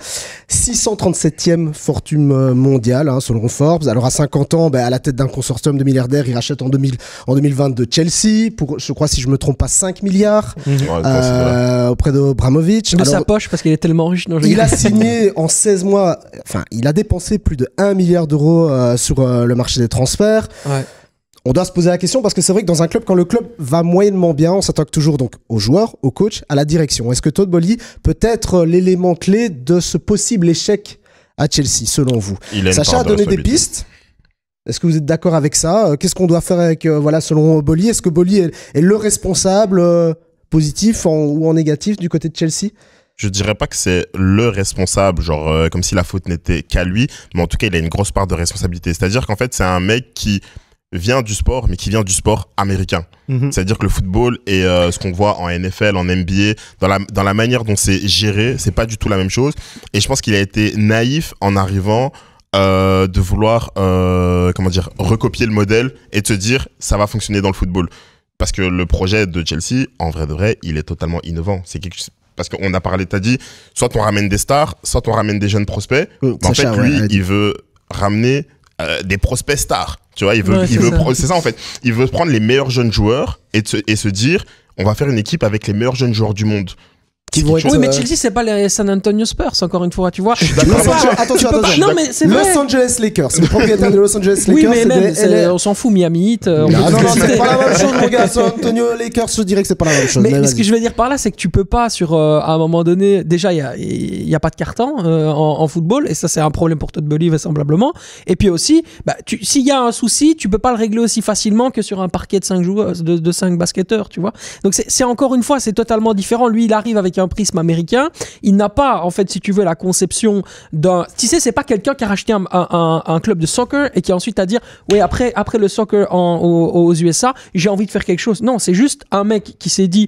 637e fortune mondiale hein, selon Forbes. Alors à 50 ans, à la tête d'un consortium de milliardaires, il rachète en 2022 Chelsea pour, je crois si je ne me trompe pas, 5 milliards auprès de Abramovich. De sa poche parce qu'il est tellement riche. Non, il a signé en 16 mois, enfin il a dépensé plus de 1 milliard d'euros sur le marché des transferts. Ouais. On doit se poser la question parce que c'est vrai que dans un club, quand le club va moyennement bien, on s'attaque toujours donc aux joueurs, aux coachs, à la direction. Est-ce que Todd Boehly peut être l'élément clé de ce possible échec à Chelsea, selon vous? Sacha a donné des pistes. Est-ce que vous êtes d'accord avec ça? Qu'est-ce qu'on doit faire avec, selon Boehly? Est-ce que Boehly est le responsable positif ou en négatif du côté de Chelsea? Je dirais pas que c'est le responsable, genre comme si la faute n'était qu'à lui, mais en tout cas, il a une grosse part de responsabilité. C'est-à-dire qu'en fait, c'est un mec qui vient du sport, mais qui vient du sport américain. C'est-à-dire que le football et ce qu'on voit en NFL, en NBA, dans la manière dont c'est géré, c'est pas du tout la même chose. Et je pense qu'il a été naïf en arrivant de vouloir recopier le modèle et te dire ça va fonctionner dans le football. Parce que le projet de Chelsea, en vrai de vrai, il est totalement innovant. C'est quelque chose... Parce qu'on a parlé, t'as dit, soit on ramène des stars, soit on ramène des jeunes prospects. En fait, lui, il veut ramener des prospects stars. Tu vois, c'est ça en fait. Il veut prendre les meilleurs jeunes joueurs et se dire on va faire une équipe avec les meilleurs jeunes joueurs du monde. Mais Chelsea, c'est pas les San Antonio Spurs, encore une fois, tu vois. Attention, Los Angeles Lakers, le propriétaire de Los Angeles Lakers. Oui, mais même, on s'en fout, Miami Heat. Non, c'est pas la même chose, mon gars. San Antonio Lakers, je dirais que c'est pas la même chose. Mais ce que je veux dire par là, c'est que tu peux pas, à un moment donné, déjà, il n'y a pas de carton en football, et ça, c'est un problème pour Todd Boehly, vraisemblablement. Et puis aussi, s'il y a un souci, tu peux pas le régler aussi facilement que sur un parquet de 5 joueurs, de 5 basketteurs, tu vois. Donc, c'est encore une fois, c'est totalement différent. Lui, il arrive avec un prisme américain, il n'a pas en fait si tu veux la conception d'un... Tu sais, c'est pas quelqu'un qui a racheté un club de soccer et qui a ensuite à dire oui après le soccer aux USA j'ai envie de faire quelque chose. Non, c'est juste un mec qui s'est dit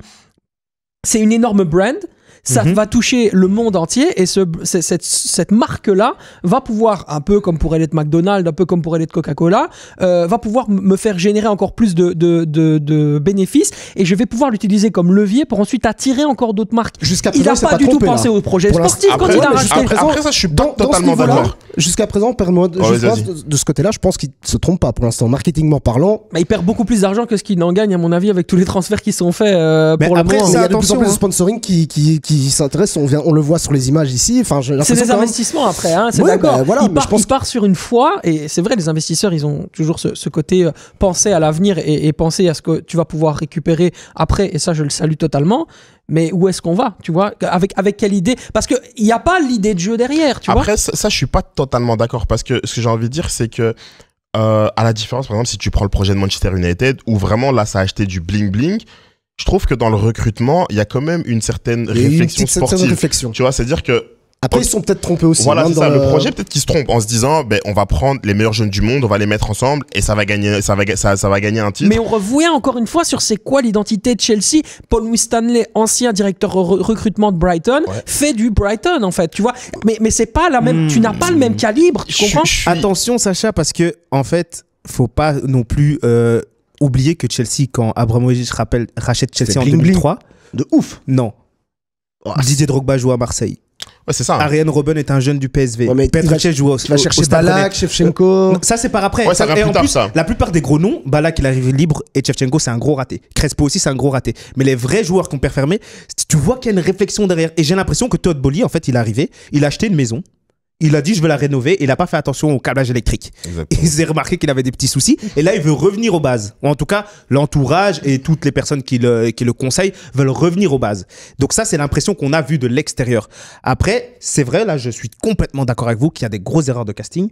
c'est une énorme brand, ça va toucher le monde entier et cette marque-là va pouvoir, un peu comme pourrait l'être McDonald's, un peu comme pourrait l'être Coca-Cola, va pouvoir me faire générer encore plus de bénéfices et je vais pouvoir l'utiliser comme levier pour ensuite attirer encore d'autres marques. Il n'a pas du tout pensé au projet sportif quand il a racheté. Après ça, je suis totalement d'accord. Jusqu'à présent, de ce côté-là, je pense qu'il ne se trompe pas pour l'instant, marketingment parlant. Il perd beaucoup plus d'argent que ce qu'il en gagne, à mon avis, avec tous les transferts qui sont faits pour le moment. Il y a de plus en plus de sponsoring qui s'intéresse, on le voit sur les images ici. Enfin, c'est des investissements après, hein, c'est d'accord. Je pense qu'il part sur une foi, et c'est vrai, les investisseurs, ils ont toujours ce côté penser à l'avenir et penser à ce que tu vas pouvoir récupérer après, et ça, je le salue totalement. Mais où est-ce qu'on va, tu vois, avec quelle idée? Parce qu'il n'y a pas l'idée de jeu derrière, tu vois. Après, ça, je ne suis pas totalement d'accord, parce que ce que j'ai envie de dire, c'est que À la différence, par exemple, si tu prends le projet de Manchester United, où vraiment là, ça a acheté du bling-bling, je trouve que dans le recrutement, il y a quand même une certaine réflexion sportive. Tu vois, c'est-à-dire que... Après, ils sont peut-être trompés aussi. Voilà, c'est ça. Le projet, peut-être qu'ils se trompent en se disant, ben, on va prendre les meilleurs jeunes du monde, on va les mettre ensemble et ça va gagner un titre. Mais on revient encore une fois sur c'est quoi l'identité de Chelsea. Paul Winstanley, ancien directeur recrutement de Brighton, fait du Brighton, en fait, tu vois. Mais c'est pas la même, tu n'as pas le même calibre, tu comprends? Attention, Sacha, parce que, en fait, faut pas non plus, oublier que Chelsea, quand Abramovich rachète Chelsea en 2003. De ouf! Non. Didier Drogba joue à Marseille. Ouais, c'est ça. Hein. Ariane Robben est un jeune du PSV. Ouais, Petrache joue va chercher Balak, Shevchenko. Ça, c'est par après. Ouais, ça et en plus, ça. La plupart des gros noms, Balak, il arrive libre et Shevchenko, c'est un gros raté. Crespo aussi, c'est un gros raté. Mais les vrais joueurs qu'on perd fermé, tu vois qu'il y a une réflexion derrière. Et j'ai l'impression que Todd Boehly, en fait, il est arrivé, il a acheté une maison. Il a dit je veux la rénover et il n'a pas fait attention au câblage électrique. Exactement. Il s'est remarqué qu'il avait des petits soucis et là il veut revenir aux bases. Ou en tout cas l'entourage et toutes les personnes qui le conseillent veulent revenir aux bases. Donc ça c'est l'impression qu'on a vue de l'extérieur. Après c'est vrai, là je suis complètement d'accord avec vous qu'il y a des grosses erreurs de casting.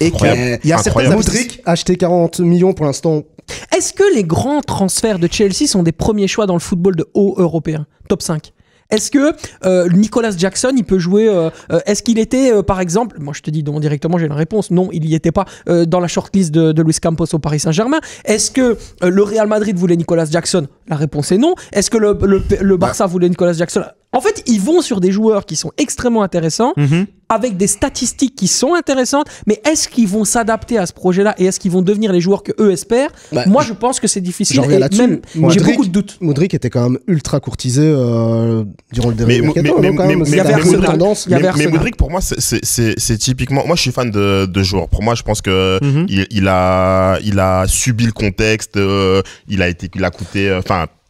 Et qu'il y a certains Mudryk acheté 40 millions pour l'instant. Est-ce que les grands transferts de Chelsea sont des premiers choix dans le football de haut européen, top 5? Est-ce que Nicolas Jackson, il peut jouer... est-ce qu'il était, par exemple... Moi, je te dis non, directement, j'ai la réponse. Non, il n'y était pas dans la shortlist de Luis Campos au Paris Saint-Germain. Est-ce que le Real Madrid voulait Nicolas Jackson? La réponse est non. Est-ce que le Barça voulait Nicolas Jackson? En fait, ils vont sur des joueurs qui sont extrêmement intéressants, avec des statistiques qui sont intéressantes, mais est-ce qu'ils vont s'adapter à ce projet-là et est-ce qu'ils vont devenir les joueurs que eux espèrent? Moi, je pense que c'est difficile. J'ai beaucoup de doutes. Mudryk était quand même ultra courtisé durant le dernier mercato. Mais Mudryk, pour moi, c'est typiquement... Moi, je suis fan de joueurs. Pour moi, je pense que il a subi le contexte, il a coûté...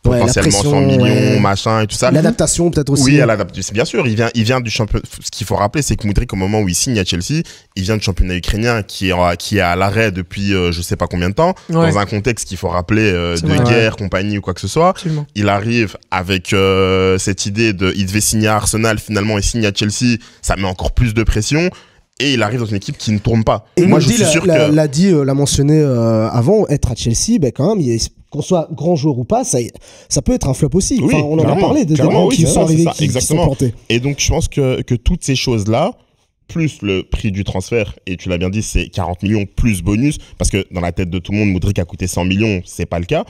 potentiellement 100 millions, machin et tout ça. L'adaptation peut-être aussi. Oui, c'est bien sûr, il vient du championnat. Ce qu'il faut rappeler, c'est que Mudryk, au moment où il signe à Chelsea, il vient du championnat ukrainien qui est à l'arrêt depuis je sais pas combien de temps, dans un contexte qu'il faut rappeler guerre, compagnie ou quoi que ce soit. Absolument. Il arrive avec cette idée de, il devait signer à Arsenal, finalement il signe à Chelsea, ça met encore plus de pression. Et il arrive dans une équipe qui ne tourne pas. Et moi, je suis sûr que... l'a mentionné avant, être à Chelsea, ben quand même, qu'on soit grand joueur ou pas, ça peut être un flop aussi. Oui, enfin, on en a parlé des gens qui sont arrivés, qui sont plantés. Et donc, je pense que toutes ces choses-là, plus le prix du transfert, et tu l'as bien dit, c'est 40 millions plus bonus, parce que dans la tête de tout le monde, Mudryk a coûté 100 millions, c'est pas le cas.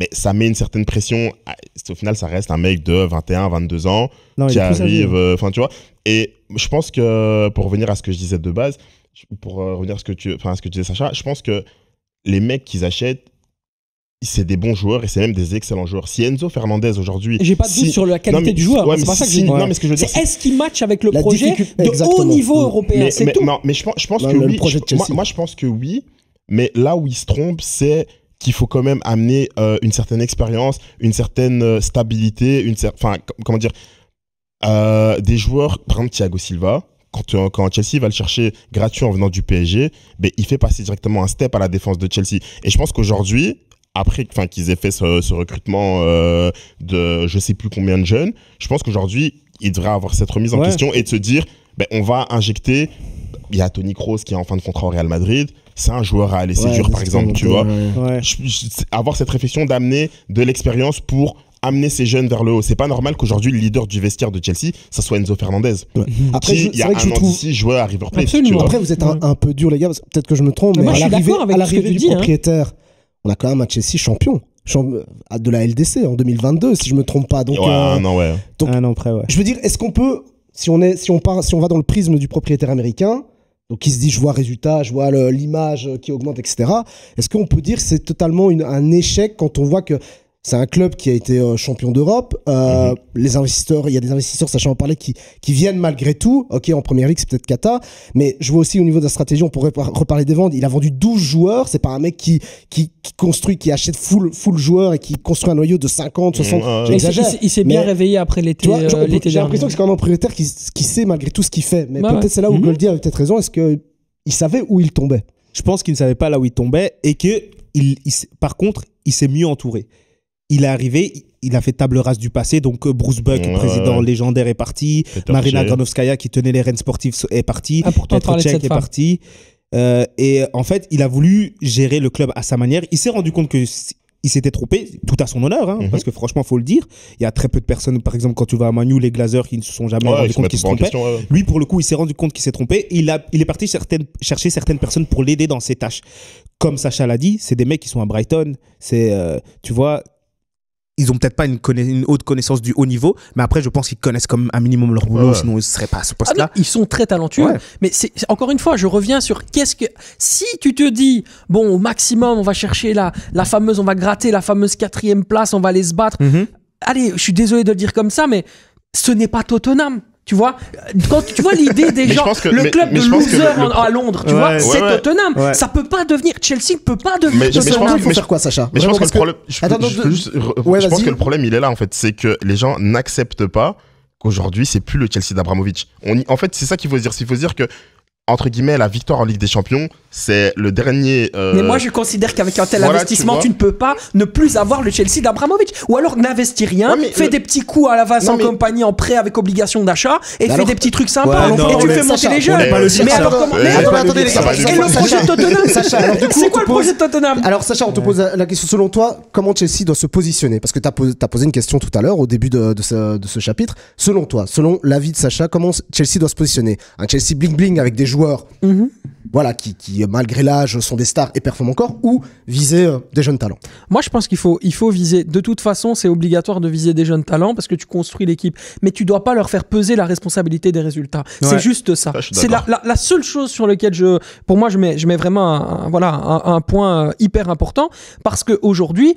Mais ça met une certaine pression. Au final, ça reste un mec de 21, 22 ans qui arrive. Enfin, tu vois. Et je pense que, pour revenir à ce que je disais de base, pour revenir à ce que tu disais, Sacha, je pense que les mecs qu'ils achètent, c'est des bons joueurs et c'est même des excellents joueurs. Si Enzo Fernandez aujourd'hui... J'ai pas de doute sur la qualité du joueur. Ouais, c'est pas ça que j'ai dit. Est-ce qu'il match avec le projet de haut niveau européen? C'est tout. Mais je pense que oui. Moi, je pense que oui. Mais là où ils se trompent, c'est... qu'il faut quand même amener une certaine expérience, une certaine stabilité, comment dire, des joueurs, par exemple Thiago Silva, quand Chelsea va le chercher gratuit en venant du PSG, ben, il fait passer directement un step à la défense de Chelsea. Et je pense qu'aujourd'hui, après qu'ils aient fait ce recrutement de je sais plus combien de jeunes, je pense qu'aujourd'hui, il devrait avoir cette remise en question et de se dire, ben, on va injecter, il y a Toni Kroos qui est en fin de contrat au Real Madrid, c'est un joueur à aller séduire par exemple, tu vois. Avoir cette réflexion d'amener de l'expérience pour amener ces jeunes vers le haut. C'est pas normal qu'aujourd'hui le leader du vestiaire de Chelsea, ça soit Enzo Fernandez. Après, il y a un an d'ici, jouait à River Plate. Après, vous êtes un peu dur les gars, peut-être que je me trompe, mais à l'arrivée du propriétaire, on a quand même un Chelsea champion de la LDC en 2022, si je me trompe pas. Donc, je veux dire, est-ce qu'on peut, si on va dans le prisme du propriétaire américain? Donc il se dit, je vois le résultat, je vois l'image qui augmente, etc. Est-ce qu'on peut dire que c'est totalement un échec quand on voit que c'est un club qui a été champion d'Europe, les investisseurs, il y a des investisseurs, sachant en parler, qui viennent malgré tout. Ok, en première ligue, c'est peut-être cata, mais je vois aussi au niveau de la stratégie, on pourrait reparler des ventes. Il a vendu 12 joueurs, c'est pas un mec qui construit, qui achète full joueur et qui construit un noyau de 50, 60. Il s'est bien réveillé après l'été. J'ai l'impression que c'est quand même un propriétaire qui sait malgré tout ce qu'il fait. Mais peut-être c'est là où Goldy avait peut-être raison. Est-ce qu'il savait où il tombait? Je pense qu'il ne savait pas là où il tombait et que, par contre, il s'est mieux entouré. Il est arrivé, il a fait table rase du passé, donc Bruce Buck, président légendaire, est parti. Marina Granovskaya, qui tenait les rênes sportives, est partie. Petr Cech est parti. Et en fait, il a voulu gérer le club à sa manière. Il s'est rendu compte que... il s'était trompé, tout à son honneur, hein, parce que franchement, il faut le dire, il y a très peu de personnes, par exemple, quand tu vas à Manu, les Glazers, qui ne se sont jamais rendus compte qu'ils se trompaient. Question, lui, pour le coup, il s'est rendu compte qu'il s'est trompé et il est parti chercher certaines personnes pour l'aider dans ses tâches. Comme Sacha l'a dit, c'est des mecs qui sont à Brighton, c'est, tu vois, ils n'ont peut-être pas une haute connaissance du haut niveau, mais après, je pense qu'ils connaissent comme un minimum leur boulot, sinon ils ne seraient pas à ce poste-là. Ah, ils sont très talentueux, mais c'est, encore une fois, je reviens sur qu'est-ce que... Si tu te dis, bon, au maximum, on va chercher la fameuse, on va gratter la fameuse 4e place, on va aller se battre. Allez, je suis désolé de le dire comme ça, mais ce n'est pas Tottenham. Tu vois, quand tu vois l'idée des gens, le club de losers à Londres, tu vois, c'est Tottenham. Ça peut pas devenir Chelsea, peut pas devenir Tottenham. Il faut faire quoi, Sacha ? Mais je pense que le problème, je pense que le problème, il est là en fait, c'est que les gens n'acceptent pas qu'aujourd'hui c'est plus le Chelsea d'Abramovich. En fait, c'est ça qu'il faut se dire. Il faut se dire que entre guillemets, la victoire en Ligue des Champions, c'est le dernier... Mais moi, je considère qu'avec un tel investissement, tu ne peux pas ne plus avoir le Chelsea d'Abramovich. Ou alors, n'investis rien, fais des petits coups à la Vincent Compagnie en prêt avec obligation d'achat, et fais des petits trucs sympas, et tu fais monter les jeunes. Mais attendez les gars, et le projet de Tottenham, c'est quoi le projet de Tottenham ? Alors Sacha, on te pose la question, selon toi, comment Chelsea doit se positionner ? Parce que tu as posé une question tout à l'heure, au début de ce chapitre. Selon toi, selon l'avis de Sacha, comment Chelsea doit se positionner ? Un Chelsea bling-bling avec des joueurs voilà, qui malgré l'âge sont des stars et performent encore, ou viser des jeunes talents? Moi je pense qu'il faut viser, de toute façon c'est obligatoire de viser des jeunes talents parce que tu construis l'équipe, mais tu dois pas leur faire peser la responsabilité des résultats. C'est juste ça, c'est la seule chose sur laquelle pour moi je mets vraiment un point hyper important, parce qu'aujourd'hui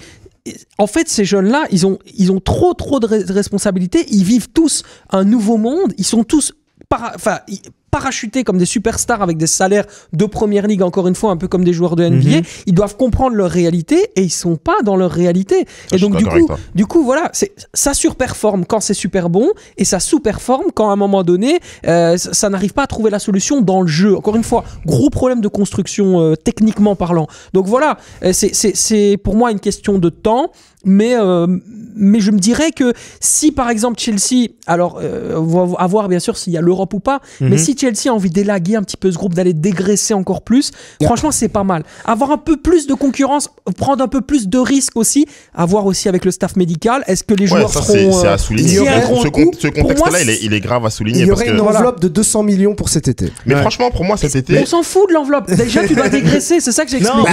en fait, ces jeunes-là, ils ont trop de responsabilités, ils vivent tous un nouveau monde, ils sont tous parachutés comme des superstars avec des salaires de première ligue, encore une fois, un peu comme des joueurs de NBA. Ils doivent comprendre leur réalité et ils sont pas dans leur réalité. Ça, et donc du coup voilà, ça surperforme quand c'est super bon et ça sous-performe quand à un moment donné ça n'arrive pas à trouver la solution dans le jeu. Encore une fois, gros problème de construction techniquement parlant. Donc voilà, c'est pour moi une question de temps. Mais je me dirais que si par exemple Chelsea, alors à voir bien sûr s'il y a l'Europe ou pas, mais si Chelsea a envie d'élaguer un petit peu ce groupe, d'aller dégraisser encore plus, franchement c'est pas mal. Avoir un peu plus de concurrence, prendre un peu plus de risques aussi, avoir aussi avec le staff médical, est-ce que les joueurs seront à souligner. Ce contexte-là, il est grave à souligner. Il y aurait une enveloppe de 200 millions pour cet été. Mais franchement, pour moi cet été... On s'en fout de l'enveloppe. Déjà tu dois dégraisser, c'est ça que j'explique. Non,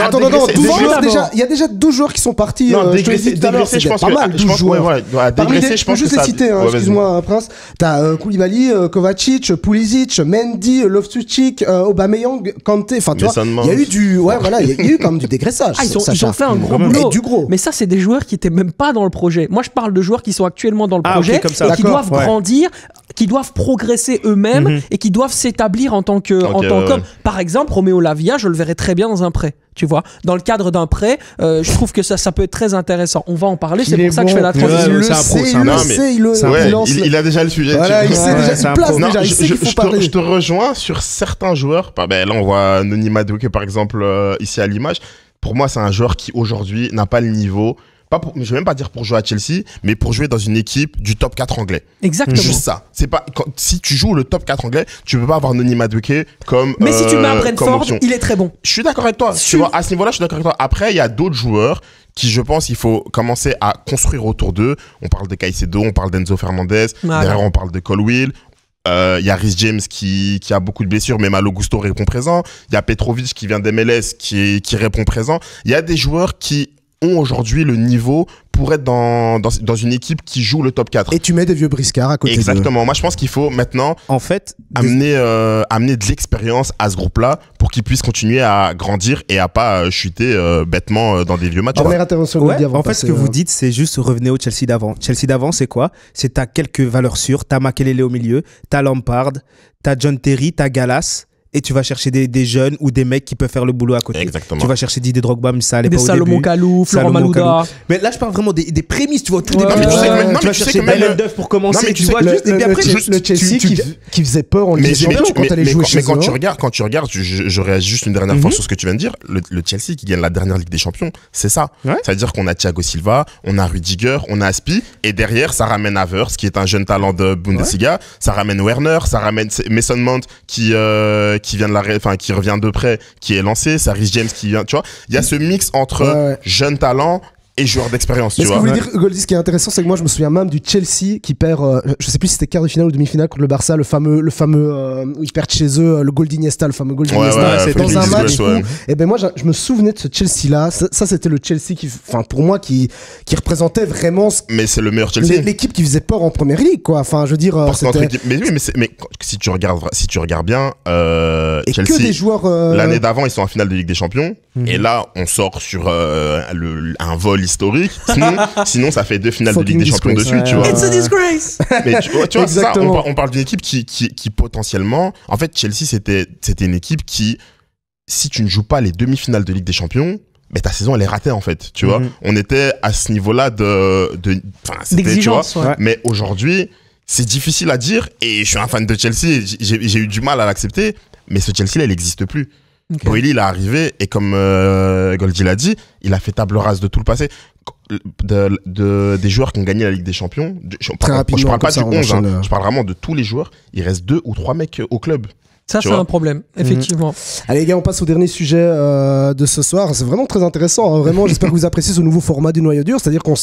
il y a déjà 12 joueurs qui sont partis. Je pense pas mal, 12 joueurs. Je peux juste les citer, excuse-moi, Prince. T'as Koulibaly, Kovacic, Pulisic, Mendy, Loftus-Cheek, Aubameyang, Kanté. Enfin, tu vois, il y a eu du... Ouais, voilà, il y a eu quand même du dégraissage. Ils ont fait un gros boulot. Mais ça, c'est des joueurs qui étaient même pas dans le projet. Moi, je parle de joueurs qui sont actuellement dans le projet et qui doivent grandir, qui doivent progresser eux-mêmes et qui doivent s'établir en tant qu'hommes. Par exemple, Romeo Lavia, je le verrais très bien dans un prêt. Tu vois, dans le cadre d'un prêt, je trouve que ça peut être très intéressant. On va en parler, c'est pour ça que je fais la transition. Il a déjà le sujet. Voilà, il sait déjà une place, déjà, il sait qu'il faut parler. Je te rejoins sur certains joueurs. Là, on voit Noni Madueke, par exemple, ici à l'image. Pour moi, c'est un joueur qui, aujourd'hui, n'a pas le niveau. Je ne vais même pas dire pour jouer à Chelsea, mais pour jouer dans une équipe du top 4 anglais. Exactement. Juste ça. Si tu joues le top 4 anglais, tu ne peux pas avoir Noni Madueke comme option. Mais si tu mets un Brentford, il est très bon. Je suis d'accord avec toi. Tu vois, à ce niveau-là, je suis d'accord avec toi. Après, il y a d'autres joueurs qui, je pense, il faut commencer à construire autour d'eux. On parle de Caicedo, on parle d'Enzo Fernandez. Derrière, on parle de Colwill. Il y a Reece James qui a beaucoup de blessures, mais Malo Gusto répond présent. Il y a Petrovic qui vient d'MLS qui répond présent. Il y a des joueurs qui ont aujourd'hui le niveau pour être dans une équipe qui joue le top 4. Et tu mets des vieux briscards à côté. Exactement. Moi, je pense qu'il faut maintenant en fait, amener de l'expérience à ce groupe-là pour qu'ils puissent continuer à grandir et à pas chuter bêtement dans des vieux matchs. En fait, ce que vous dites, c'est juste revenez au Chelsea d'avant. Chelsea d'avant, c'est quoi? C'est t'as quelques valeurs sûres, t'as Makelele au milieu, t'as Lampard, t'as John Terry, t'as Gallas. Et tu vas chercher des jeunes ou des mecs qui peuvent faire le boulot à côté. Exactement. Tu vas chercher Didier Drogba, mais ça allait pas au début. Des Salomon Kalou, Florent Malouda. Mais là, je parle vraiment des prémices, tu vois, tout début. Tu vas chercher Bellen Duff pour commencer, mais tu vois juste. Et puis après, le Chelsea qui faisait peur en Ligue des Champions quand elle jouait chez eux. Mais quand tu regardes, je réagis juste une dernière fois sur ce que tu viens de dire. Le Chelsea qui gagne la dernière Ligue des Champions, c'est ça. C'est-à-dire qu'on a Thiago Silva, on a Rudiger, on a Aspi, et derrière, ça ramène Havertz, qui est un jeune talent de Bundesliga, ça ramène Werner, ça ramène Mason Mount qui vient de la, enfin qui revient de près, qui est lancé, ça Reece James qui vient, tu vois. Il y a ce mix entre jeunes talents et joueurs d'expérience. Ce que vous voulez dire, Goldy, ce qui est intéressant, c'est que moi je me souviens même du Chelsea qui perd, je sais plus si c'était quart de finale ou demi-finale contre le Barça, le fameux où ils perdent chez eux le goal d'Iniesta, le fameux goal d'Iniesta. C'est dans un match. Et ben moi je me souvenais de ce Chelsea là. Ça c'était le Chelsea qui, enfin pour moi qui représentait vraiment. Mais c'est le meilleur Chelsea. L'équipe qui faisait peur en première ligue, quoi. Enfin je veux dire. Mais si tu regardes bien, Chelsea. Que des joueurs. L'année d'avant ils sont en finale de Ligue des Champions. Et là on sort sur un vol historique, sinon ça fait 2 finales de Ligue des Champions dessus, tu vois. It's a disgrace. Mais tu vois ça, on parle d'une équipe qui potentiellement, en fait Chelsea c'était une équipe qui, si tu ne joues pas les demi-finales de Ligue des Champions, mais ta saison elle est ratée en fait, tu vois. On était à ce niveau-là d'exigence, tu vois. Mais aujourd'hui c'est difficile à dire, et je suis un fan de Chelsea, j'ai eu du mal à l'accepter, mais ce Chelsea-là il n'existe plus. Okay. Boehly, il est arrivé et comme Goldy l'a dit, il a fait table rase de tout le passé. Des joueurs qui ont gagné la Ligue des Champions. Je parle pas du 11, je parle vraiment de tous les joueurs. Il reste 2 ou 3 mecs au club. Ça, c'est un problème, effectivement. Allez, les gars, on passe au dernier sujet de ce soir. C'est vraiment très intéressant. Hein. Vraiment, j'espère que vous appréciez ce nouveau format du Noyau Dur. C'est-à-dire qu'on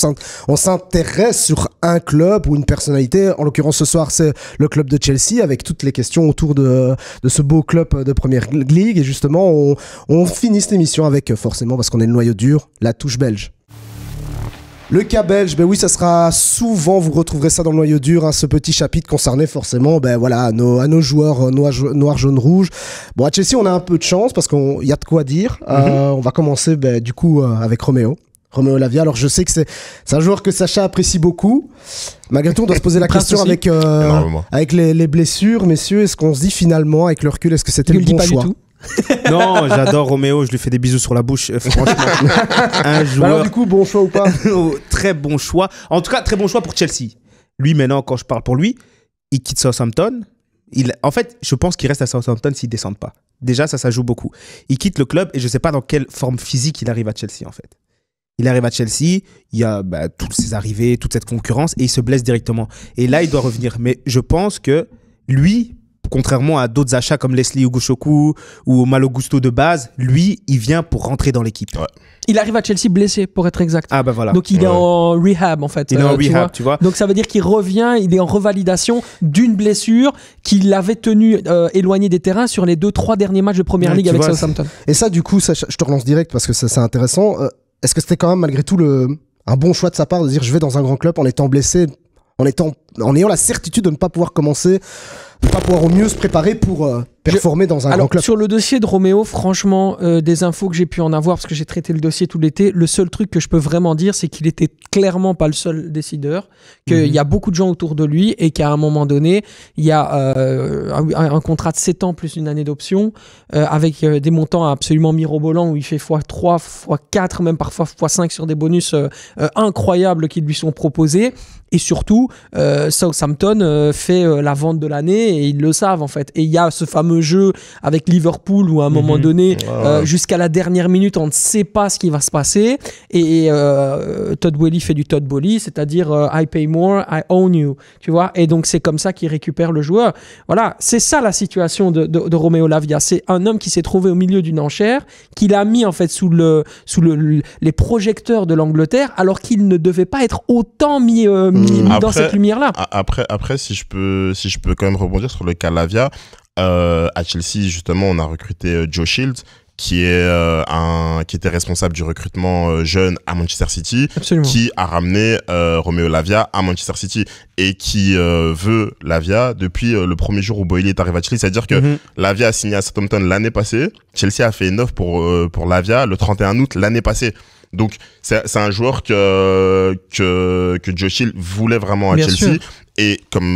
s'intéresse sur un club ou une personnalité. En l'occurrence, ce soir, c'est le club de Chelsea, avec toutes les questions autour de ce beau club de Première Ligue. Et justement, on finit cette émission avec, forcément, parce qu'on est le Noyau Dur, la touche belge. Le cas belge, ben oui, ça sera souvent, vous retrouverez ça dans le Noyau Dur, hein, ce petit chapitre concerné forcément, ben voilà, à nos joueurs noirs, jaunes, rouges. Bon, à Chelsea, on a un peu de chance parce qu'il y a de quoi dire. On va commencer, ben, du coup, avec Romeo Lavia. Alors, je sais que c'est un joueur que Sacha apprécie beaucoup. Malgré tout, on doit se poser la question avec les blessures, messieurs. Est-ce qu'on se dit finalement, avec le recul, est-ce que c'était le bon choix? Non, j'adore Roméo, je lui fais des bisous sur la bouche, franchement. Un joueur... Alors du coup, bon choix ou pas? Très bon choix. En tout cas, très bon choix pour Chelsea. Lui, maintenant, quand je parle pour lui, il quitte Southampton. En fait, je pense qu'il reste à Southampton s'il ne descend pas. Déjà, ça joue beaucoup. Il quitte le club et je ne sais pas dans quelle forme physique il arrive à Chelsea, en fait. Il arrive à Chelsea, il y a toutes ses arrivées, toute cette concurrence, et il se blesse directement. Et là, il doit revenir. Mais je pense que lui... Contrairement à d'autres achats comme Leslie Ugochukwu ou Malo Gusto de base, lui, il vient pour rentrer dans l'équipe. Ouais. Il arrive à Chelsea blessé, pour être exact. Ah bah voilà. Donc il est en rehab, en fait. Il est en rehab, tu vois. Donc ça veut dire qu'il revient, il est en revalidation d'une blessure qui l'avait tenu éloigné des terrains sur les 2-3 derniers matchs de Première Ligue avec Southampton. Et ça, du coup, ça, je te relance direct parce que c'est intéressant. Est-ce que c'était quand même, malgré tout, un bon choix de sa part de dire je vais dans un grand club en étant blessé, en ayant la certitude de ne pas pouvoir commencer, de ne pas pouvoir au mieux se préparer pour performer dans un grand club? Sur le dossier de Roméo, franchement, des infos que j'ai pu en avoir, parce que j'ai traité le dossier tout l'été, le seul truc que je peux vraiment dire, c'est qu'il était clairement pas le seul décideur, qu'il y a beaucoup de gens autour de lui, et qu'à un moment donné, il y a un contrat de 7 ans plus une année d'option, avec des montants absolument mirobolants, où il fait x3, x4, même parfois x5 sur des bonus incroyables qui lui sont proposés. Et surtout, Southampton fait la vente de l'année et ils le savent en fait. Et il y a ce fameux jeu avec Liverpool où à un moment donné, jusqu'à la dernière minute, on ne sait pas ce qui va se passer. Et Todd Boehly fait du Todd Boehly, c'est-à-dire I pay more, I own you. Tu vois? Et donc c'est comme ça qu'il récupère le joueur. Voilà, c'est ça la situation de Romeo Lavia. C'est un homme qui s'est trouvé au milieu d'une enchère, qu'il a mis en fait sous les projecteurs de l'Angleterre, alors qu'il ne devait pas être autant mis... dans cette lumière-là. Après, si je peux quand même rebondir sur le cas Lavia, à Chelsea, justement, on a recruté Joe Shields, qui était responsable du recrutement jeune à Manchester City, qui a ramené Romeo Lavia à Manchester City et qui veut Lavia depuis le premier jour où Boehly est arrivé à Chelsea. C'est-à-dire que Lavia a signé à Southampton l'année passée, Chelsea a fait une offre pour Lavia le 31 août l'année passée. Donc c'est un joueur que Joe Shields voulait vraiment à Chelsea. Et comme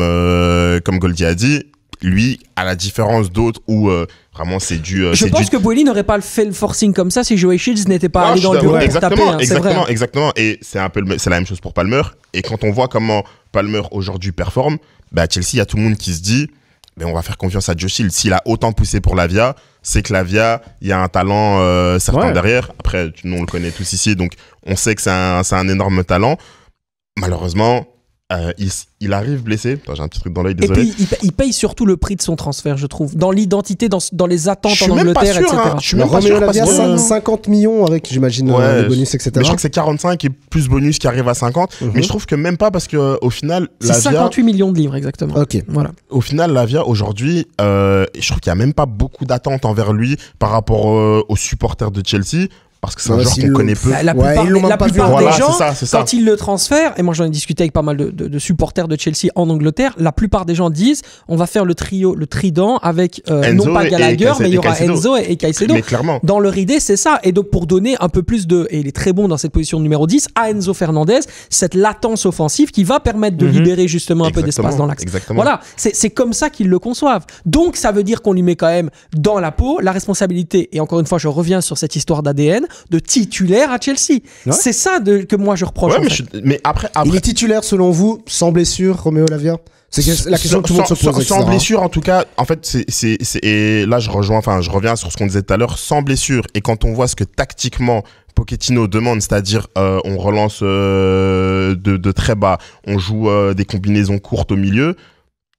Goldy a dit, lui, à la différence d'autres où vraiment c'est du... je pense que Boehly n'aurait pas fait le forcing comme ça si Joe Shields n'était pas allé dans le bureau pour taper. Hein, exactement. Et c'est la même chose pour Palmer. Et quand on voit comment Palmer aujourd'hui performe, à Chelsea, il y a tout le monde qui se dit... Mais on va faire confiance à Joe Shields. S'il a autant poussé pour Lavia, c'est que Lavia, il y a un talent certain derrière. Après, nous, on le connaît tous ici, donc on sait que c'est un énorme talent. Malheureusement, Il arrive blessé. Attends, j'ai un petit truc dans l'œil, désolé. Et puis il paye surtout le prix de son transfert, je trouve, dans l'identité, dans les attentes en Angleterre, etc. Je suis même pas sûr. Romeo Lavia, 50 millions avec, j'imagine, les bonus, etc. Mais je crois que c'est 45 et plus bonus qui arrive à 50. Mais je trouve que même pas, parce que au final, Lavia, c'est 58 millions de livres exactement. Ok, voilà. Au final, Lavia aujourd'hui, je trouve qu'il y a même pas beaucoup d'attentes envers lui par rapport aux supporters de Chelsea. Parce que c'est un genre qu'on connaît peu. La plupart des gens, quand ils le transfèrent, et moi j'en ai discuté avec pas mal de supporters de Chelsea en Angleterre, la plupart des gens disent on va faire le trident avec non pas Gallagher, mais il y aura Enzo et Caicedo. Mais clairement. Dans leur idée, c'est ça. Et donc pour donner un peu plus de, et il est très bon dans cette position de numéro 10, à Enzo Fernandez, cette latence offensive qui va permettre de libérer justement un peu d'espace dans l'axe. Voilà, c'est comme ça qu'ils le conçoivent. Donc ça veut dire qu'on lui met quand même dans la peau la responsabilité. Et encore une fois, je reviens sur cette histoire d'ADN. De titulaire à Chelsea. Ouais. C'est ça que moi je reproche. Ouais, mais après... Il est titulaire selon vous, sans blessure, Romeo Lavia? C'est la question que tout le monde se pose. Sans blessure, en tout cas, en fait, et là je reviens sur ce qu'on disait tout à l'heure, sans blessure. Et quand on voit ce que tactiquement Pochettino demande, c'est-à-dire on relance de très bas, on joue des combinaisons courtes au milieu,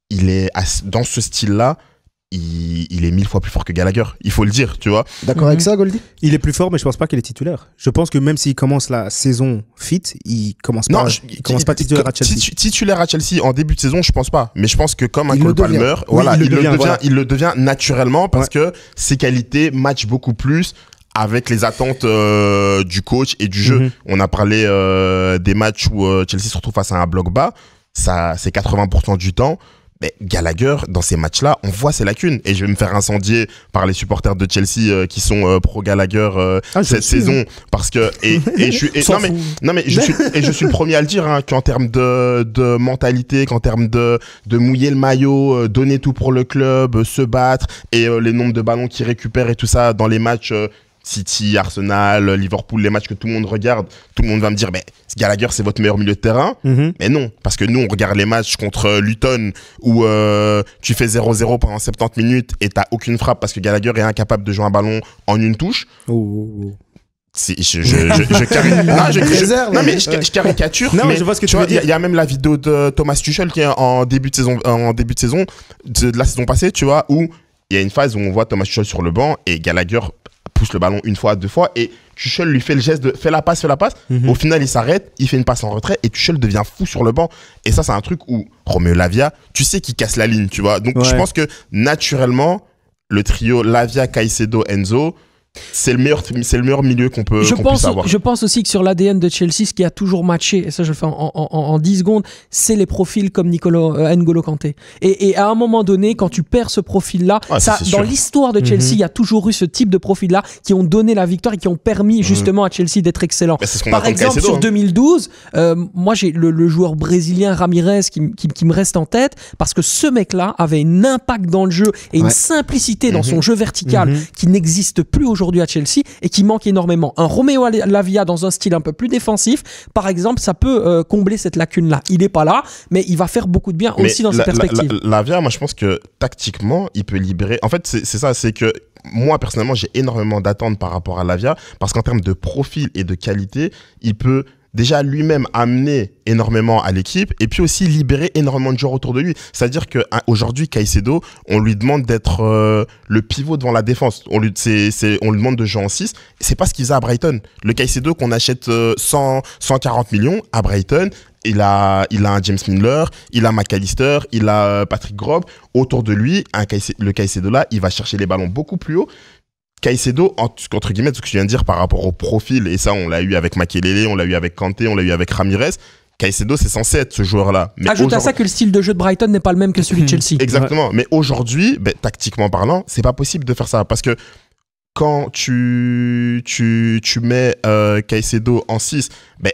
il est dans ce style-là. Il est 1000 fois plus fort que Gallagher, il faut le dire, tu vois. D'accord avec ça, Goldie? Il est plus fort, mais je pense pas qu'il est titulaire. Je pense que même s'il commence la saison fit, il commence pas titulaire à Chelsea. Titulaire à Chelsea en début de saison, je pense pas. Mais je pense que comme un Cole Palmer, voilà, il le devient naturellement parce que ses qualités matchent beaucoup plus avec les attentes du coach et du jeu. On a parlé des matchs où Chelsea se retrouve face à un bloc bas. Ça, c'est 80% du temps. Mais Gallagher, dans ces matchs-là, on voit ses lacunes. Et je vais me faire incendier par les supporters de Chelsea qui sont pro-Gallagher cette saison. Parce que. Je suis le premier à le dire, hein, qu'en termes de mentalité, qu'en termes de mouiller le maillot, donner tout pour le club, se battre, et les nombres de ballons qu'ils récupèrent et tout ça dans les matchs City, Arsenal, Liverpool, les matchs que tout le monde regarde, tout le monde va me dire mais Gallagher c'est votre meilleur milieu de terrain. Mais non, parce que nous on regarde les matchs contre Luton où tu fais 0-0 pendant 70 minutes et t'as aucune frappe parce que Gallagher est incapable de jouer un ballon en une touche. Je caricature. Non, mais je vois ce que tu vois. Il y a même la vidéo de Thomas Tuchel qui est en début de saison de la saison passée, tu vois, où il y a une phase où on voit Thomas Tuchel sur le banc et Gallagher pousse le ballon une fois, deux fois, et Tuchel lui fait le geste de fais la passe. Au final, il s'arrête, il fait une passe en retrait, et Tuchel devient fou sur le banc. Et ça, c'est un truc où Romeo Lavia, tu sais qu'il casse la ligne, tu vois. Donc, je pense que naturellement, le trio Lavia, Caicedo, Enzo, c'est le meilleur milieu qu'on peut avoir. Je pense aussi que sur l'ADN de Chelsea, ce qui a toujours matché, et ça je le fais en 10 secondes, c'est les profils comme N'Golo Kanté. Et à un moment donné, quand tu perds ce profil-là, dans l'histoire de Chelsea, il y a toujours eu ce type de profil-là qui ont donné la victoire et qui ont permis justement à Chelsea d'être excellent. Par exemple, sur 2012, moi j'ai le joueur brésilien Ramirez qui me reste en tête, parce que ce mec-là avait un impact dans le jeu et une simplicité dans son jeu vertical qui n'existe plus aujourd'hui à Chelsea et qui manque énormément. Un Romeo Lavia dans un style un peu plus défensif, par exemple, ça peut combler cette lacune-là. Il n'est pas là, mais il va faire beaucoup de bien aussi dans cette perspective. Lavia, moi je pense que tactiquement, il peut libérer. En fait, c'est ça, c'est que moi personnellement, j'ai énormément d'attentes par rapport à Lavia parce qu'en termes de profil et de qualité, il peut déjà lui-même amener énormément à l'équipe et puis aussi libérer énormément de joueurs autour de lui. C'est-à-dire qu'aujourd'hui, Caicedo, on lui demande d'être le pivot devant la défense. On lui demande de jouer en 6. C'est pas ce qu'il a à Brighton. Le Caicedo qu'on achète 140 millions à Brighton, il a un James Milner, il a McAllister, il a Patrick Grob. Autour de lui, le Caicedo là, il va chercher les ballons beaucoup plus haut. Caicedo, entre guillemets, ce que je viens de dire par rapport au profil, et ça on l'a eu avec Makelele, on l'a eu avec Kanté, on l'a eu avec Ramirez, Caicedo c'est censé être ce joueur-là. Ajoute à ça que le style de jeu de Brighton n'est pas le même que celui de Chelsea. Exactement, mais aujourd'hui, tactiquement parlant, c'est pas possible de faire ça, parce que quand tu mets Caicedo en 6,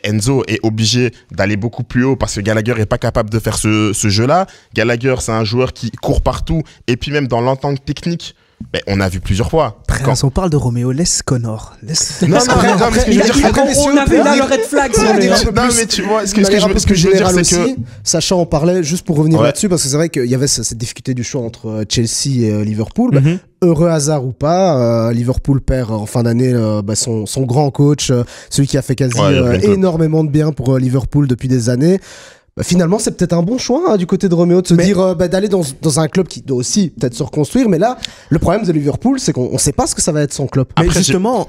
Enzo est obligé d'aller beaucoup plus haut parce que Gallagher n'est pas capable de faire ce jeu-là. Gallagher c'est un joueur qui court partout, et puis même dans l'entente technique, on a vu plusieurs fois. Quand on parle de Romeo, laisse Connor. On a vu là le red flag. Non, mais tu vois, ce que je veux dire, c'est que Sacha en parlait, juste pour revenir là-dessus, parce que c'est vrai qu'il y avait cette difficulté du choix entre Chelsea et Liverpool. Heureux hasard ou pas, Liverpool perd en fin d'année son grand coach, celui qui a fait quasi énormément de bien pour Liverpool depuis des années. Bah finalement, c'est peut-être un bon choix hein, du côté de Romeo de se dire bah, d'aller dans un club qui doit aussi peut-être se reconstruire. Mais là, le problème de Liverpool, c'est qu'on ne sait pas ce que ça va être son club. Après, mais justement,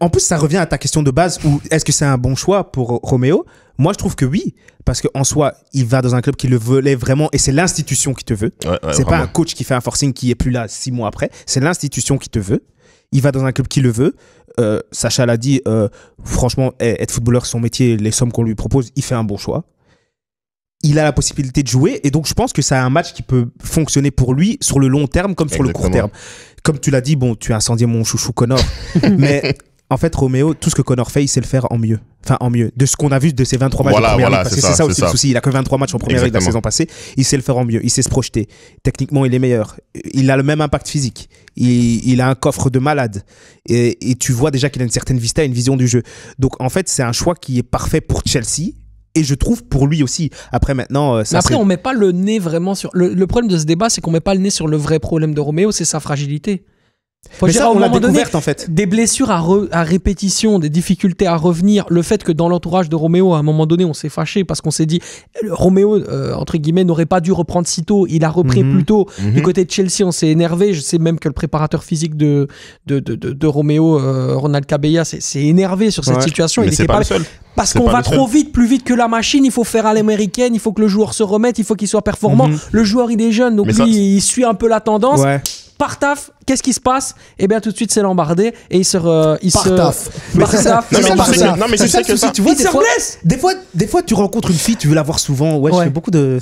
en plus, ça revient à ta question de base où est-ce que c'est un bon choix pour Romeo? Moi, je trouve que oui, parce qu'en soi, il va dans un club qui le voulait vraiment et c'est l'institution qui te veut. Ouais, c'est pas un coach qui fait un forcing qui n'est plus là 6 mois après. C'est l'institution qui te veut. Il va dans un club qui le veut. Sacha l'a dit, franchement, être footballeur, son métier, les sommes qu'on lui propose, il fait un bon choix. Il a la possibilité de jouer et donc je pense que c'est un match qui peut fonctionner pour lui sur le long terme comme sur le court terme. Comme tu l'as dit, bon, tu as incendié mon chouchou Conor, mais en fait Romeo, tout ce que Conor fait, il sait le faire en mieux. Enfin en mieux, de ce qu'on a vu de ses 23 matchs en première ligue, parce que c'est ça aussi le souci, il a que 23 matchs en première ligue la saison passée, il sait le faire en mieux, il sait se projeter, techniquement il est meilleur, il a le même impact physique, il a un coffre de malade et tu vois déjà qu'il a une certaine vista et une vision du jeu. Donc en fait c'est un choix qui est parfait pour Chelsea. Et je trouve pour lui aussi. Après, maintenant, ça on met pas le nez vraiment sur. Le problème de ce débat, c'est qu'on met pas le nez sur le vrai problème de Romeo, c'est sa fragilité. Faut dire, ça, on l'a découverte en fait. Des blessures à répétition, des difficultés à revenir, le fait que dans l'entourage de Romeo, à un moment donné, on s'est fâché parce qu'on s'est dit Romeo, entre guillemets, n'aurait pas dû reprendre si tôt, il a repris plus tôt. Du côté de Chelsea, on s'est énervé. Je sais même que le préparateur physique de Romeo, Ronald Cabella, s'est énervé sur cette situation. Mais il n'était pas le seul. Parce qu'on va trop vite, plus vite que la machine, il faut faire à l'américaine, il faut que le joueur se remette, il faut qu'il soit performant. Le joueur, il est jeune, donc lui, il suit un peu la tendance. Partaf, qu'est-ce qui se passe? Eh bien, tout de suite, c'est l'emmerdé et il se. Non, mais tu sais que ça. Tu vois, il se blesse. Des fois, tu rencontres une fille, tu veux la voir souvent. Ouais, je fais beaucoup de.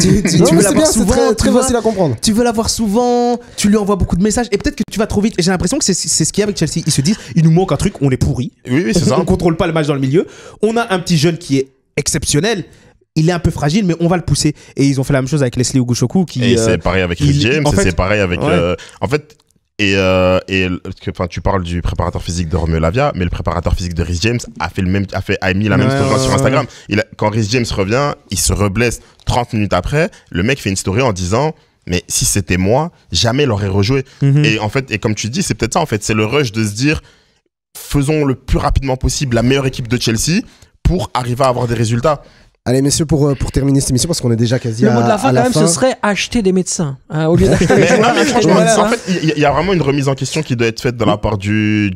Tu veux la voir souvent. Très facile à comprendre. Tu veux la voir souvent, tu lui envoies beaucoup de messages et peut-être que tu vas trop vite. Et j'ai l'impression que c'est ce qu'il y a avec Chelsea. Ils se disent, il nous manque un truc, on est pourri. Oui, c'est ça. On contrôle pas le match dans le milieu. On a un petit jeune qui est exceptionnel. Il est un peu fragile, mais on va le pousser. Et ils ont fait la même chose avec Leslie Ugochukwu. Et c'est pareil avec Reece James, c'est pareil avec... en fait, tu parles du préparateur physique de Romeo Lavia, mais le préparateur physique de Reece James a mis la même story sur Instagram. Quand Reece James revient, il se reblesse 30 minutes après. Le mec fait une story en disant... Mais si c'était moi, jamais il aurait rejoué. Et en fait, et comme tu dis, c'est peut-être ça. En fait, c'est le rush de se dire... Faisons le plus rapidement possible la meilleure équipe de Chelsea pour arriver à avoir des résultats. Allez messieurs, pour terminer cette émission, parce qu'on est déjà quasi à la fin. Le mot de la fin quand même, ce serait acheter des médecins. Hein, au lieu d'acheter des médecins. En fait, il y a vraiment une remise en question qui doit être faite de la part du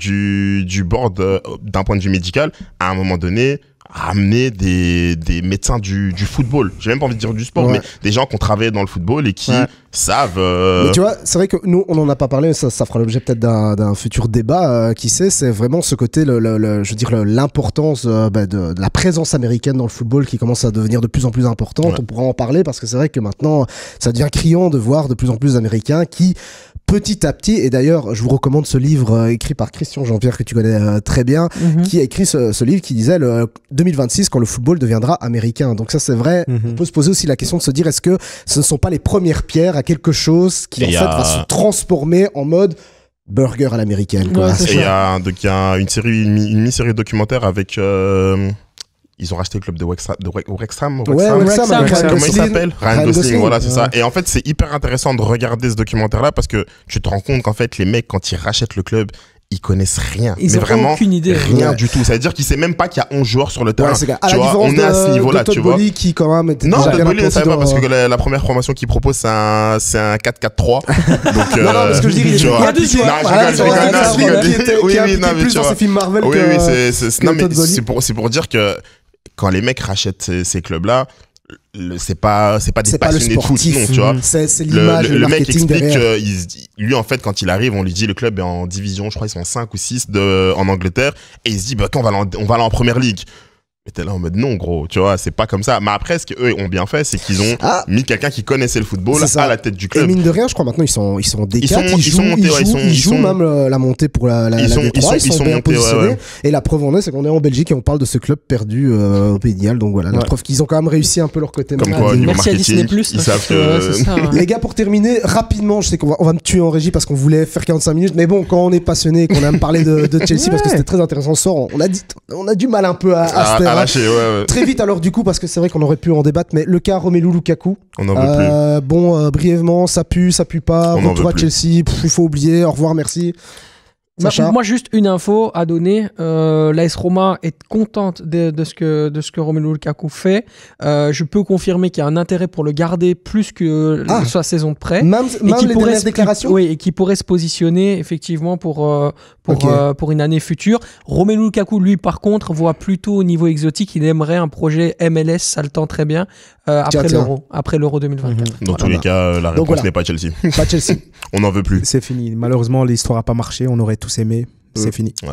board d'un point de vue médical. À un moment donné, ramener des médecins du football. J'ai même pas envie de dire du sport, mais des gens qui ont travaillé dans le football et qui savent... Mais tu vois, c'est vrai que nous, on n'en a pas parlé, mais ça fera l'objet peut-être d'un futur débat, qui sait, c'est vraiment ce côté, je veux dire, l'importance de la présence américaine dans le football qui commence à devenir de plus en plus importante. On pourra en parler parce que c'est vrai que maintenant, ça devient criant de voir de plus en plus d'Américains qui... Petit à petit, et d'ailleurs, je vous recommande ce livre écrit par Christian Jean-Pierre, que tu connais très bien, qui a écrit ce livre qui disait le 2026 quand le football deviendra américain. Donc ça, c'est vrai. On peut se poser aussi la question de se dire, est-ce que ce ne sont pas les premières pierres à quelque chose qui en fait va se transformer en mode burger à l'américaine. Il y a une mini-série documentaire avec... Ils ont racheté le club de Wrexham. Comment il s'appelle? Ryan Gosling, voilà, c'est ça. Et en fait, c'est hyper intéressant de regarder ce documentaire-là parce que tu te rends compte qu'en fait, les mecs, quand ils rachètent le club, ils connaissent rien. Ils n'ont vraiment aucune idée. Rien du tout. Ça veut dire qu'ils ne savent même pas qu'il y a 11 joueurs sur le terrain. Tu vois, on est à ce niveau-là, tu vois. Qui, quand même, était non, Todd Boehly ne savait pas parce que la première formation qu'il propose, c'est un 4-4-3. Non, parce que je dis, il y a 2 joueurs qui étaient plus dans ces films Marvel. Oui, oui, c'est pour dire que quand les mecs rachètent ces clubs-là, c'est pas des passionnés de foot, non, tu vois. C'est l'image, le mec explique lui, en fait, quand il arrive, on lui dit le club est en division, je crois, ils sont 5 ou 6 en Angleterre, et il se dit, bah, quand on va aller en première ligue. Mais t'es là en mode non, gros, tu vois, c'est pas comme ça. Mais après, ce qu'eux ont bien fait, c'est qu'ils ont mis quelqu'un qui connaissait le football à la tête du club. Et mine de rien, je crois maintenant, ils sont D4, ils jouent même la montée pour la D3, ils sont bien positionnés. Et la preuve en est, c'est qu'on est en Belgique et on parle de ce club perdu au Pays de Galles. Donc voilà, la preuve qu'ils ont quand même réussi un peu leur côté. Comme quoi, merci à Disney+, ils savent que... Les gars, pour terminer, rapidement, je sais qu'on va me tuer en régie parce qu'on voulait faire 45 minutes. Mais bon, quand on est passionné et qu'on aime parler de Chelsea parce que c'était très intéressant ce soir, on a du mal un peu à lâcher, très vite alors du coup, parce que c'est vrai qu'on aurait pu en débattre, mais le cas Romelu Lukaku, on en veut plus. Brièvement, ça pue pas, on retour à Chelsea, il faut oublier, au revoir, merci. Moi, juste une info à donner. L'AS Roma est contente de ce que Romelu Lukaku fait. Je peux confirmer qu'il y a un intérêt pour le garder plus que sa saison de prêt. Même les dernières déclarations. Oui, et qui pourrait se positionner effectivement pour une année future. Romelu Lukaku, lui, par contre, voit plutôt au niveau exotique. Il aimerait un projet MLS, ça le tend très bien, après l'Euro 2024. Dans tous les cas, la réponse n'est pas Chelsea. Pas Chelsea. On n'en veut plus. C'est fini. Malheureusement, l'histoire n'a pas marché. On aurait tous aimé. C'est fini. Ouais.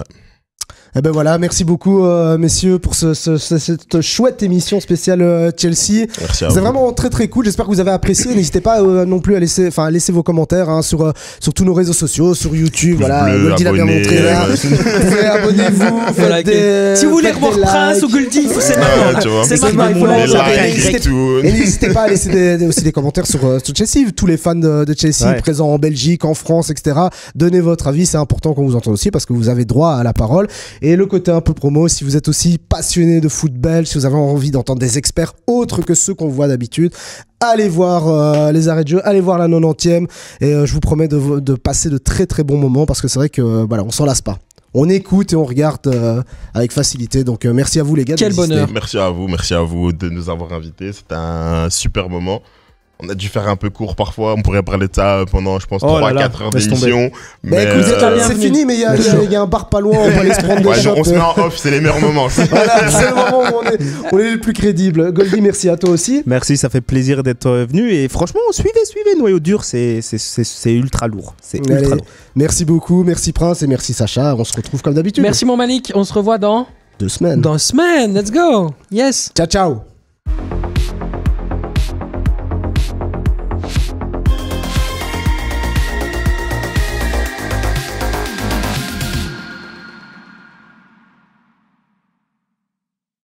Et ben voilà, merci beaucoup messieurs pour cette chouette émission spéciale Chelsea. C'est vraiment très très cool, j'espère que vous avez apprécié. N'hésitez pas non plus à laisser vos commentaires sur tous nos réseaux sociaux, sur YouTube, voilà, Goldy l'a bien montré là. Abonnez-vous, si vous voulez revoir Prince ou Goldy, c'est maintenant. C'est maintenant, et n'hésitez pas à laisser aussi des commentaires sur Chelsea, tous les fans de Chelsea présents en Belgique, en France, etc. Donnez votre avis, c'est important qu'on vous entende aussi parce que vous avez droit à la parole. Et le côté un peu promo, si vous êtes aussi passionné de football, si vous avez envie d'entendre des experts autres que ceux qu'on voit d'habitude, allez voir les arrêts de jeu, allez voir la 90e, et je vous promets de passer de très très bons moments, parce que c'est vrai que voilà, on s'en lasse pas. On écoute et on regarde avec facilité. Donc merci à vous les gars. Quel bonheur. Merci à vous de nous avoir invités, c'était un super moment. On a dû faire un peu court parfois, on pourrait parler de ça pendant je pense 3-4 heures d'émission. Mais écoutez, c'est fini, mais il y a un bar pas loin, on va aller se prendre des shots. On se met en off, c'est les meilleurs moments. Voilà, c'est le moment où on est le plus crédible. Goldy, merci à toi aussi. Merci, ça fait plaisir d'être venu. Et franchement, suivez, Noyau Dur, c'est ultra lourd. Merci beaucoup, merci Prince et merci Sacha. On se retrouve comme d'habitude. Merci mon Malik, on se revoit dans 2 semaines. Dans 2 semaines, let's go. Yes. Ciao, ciao.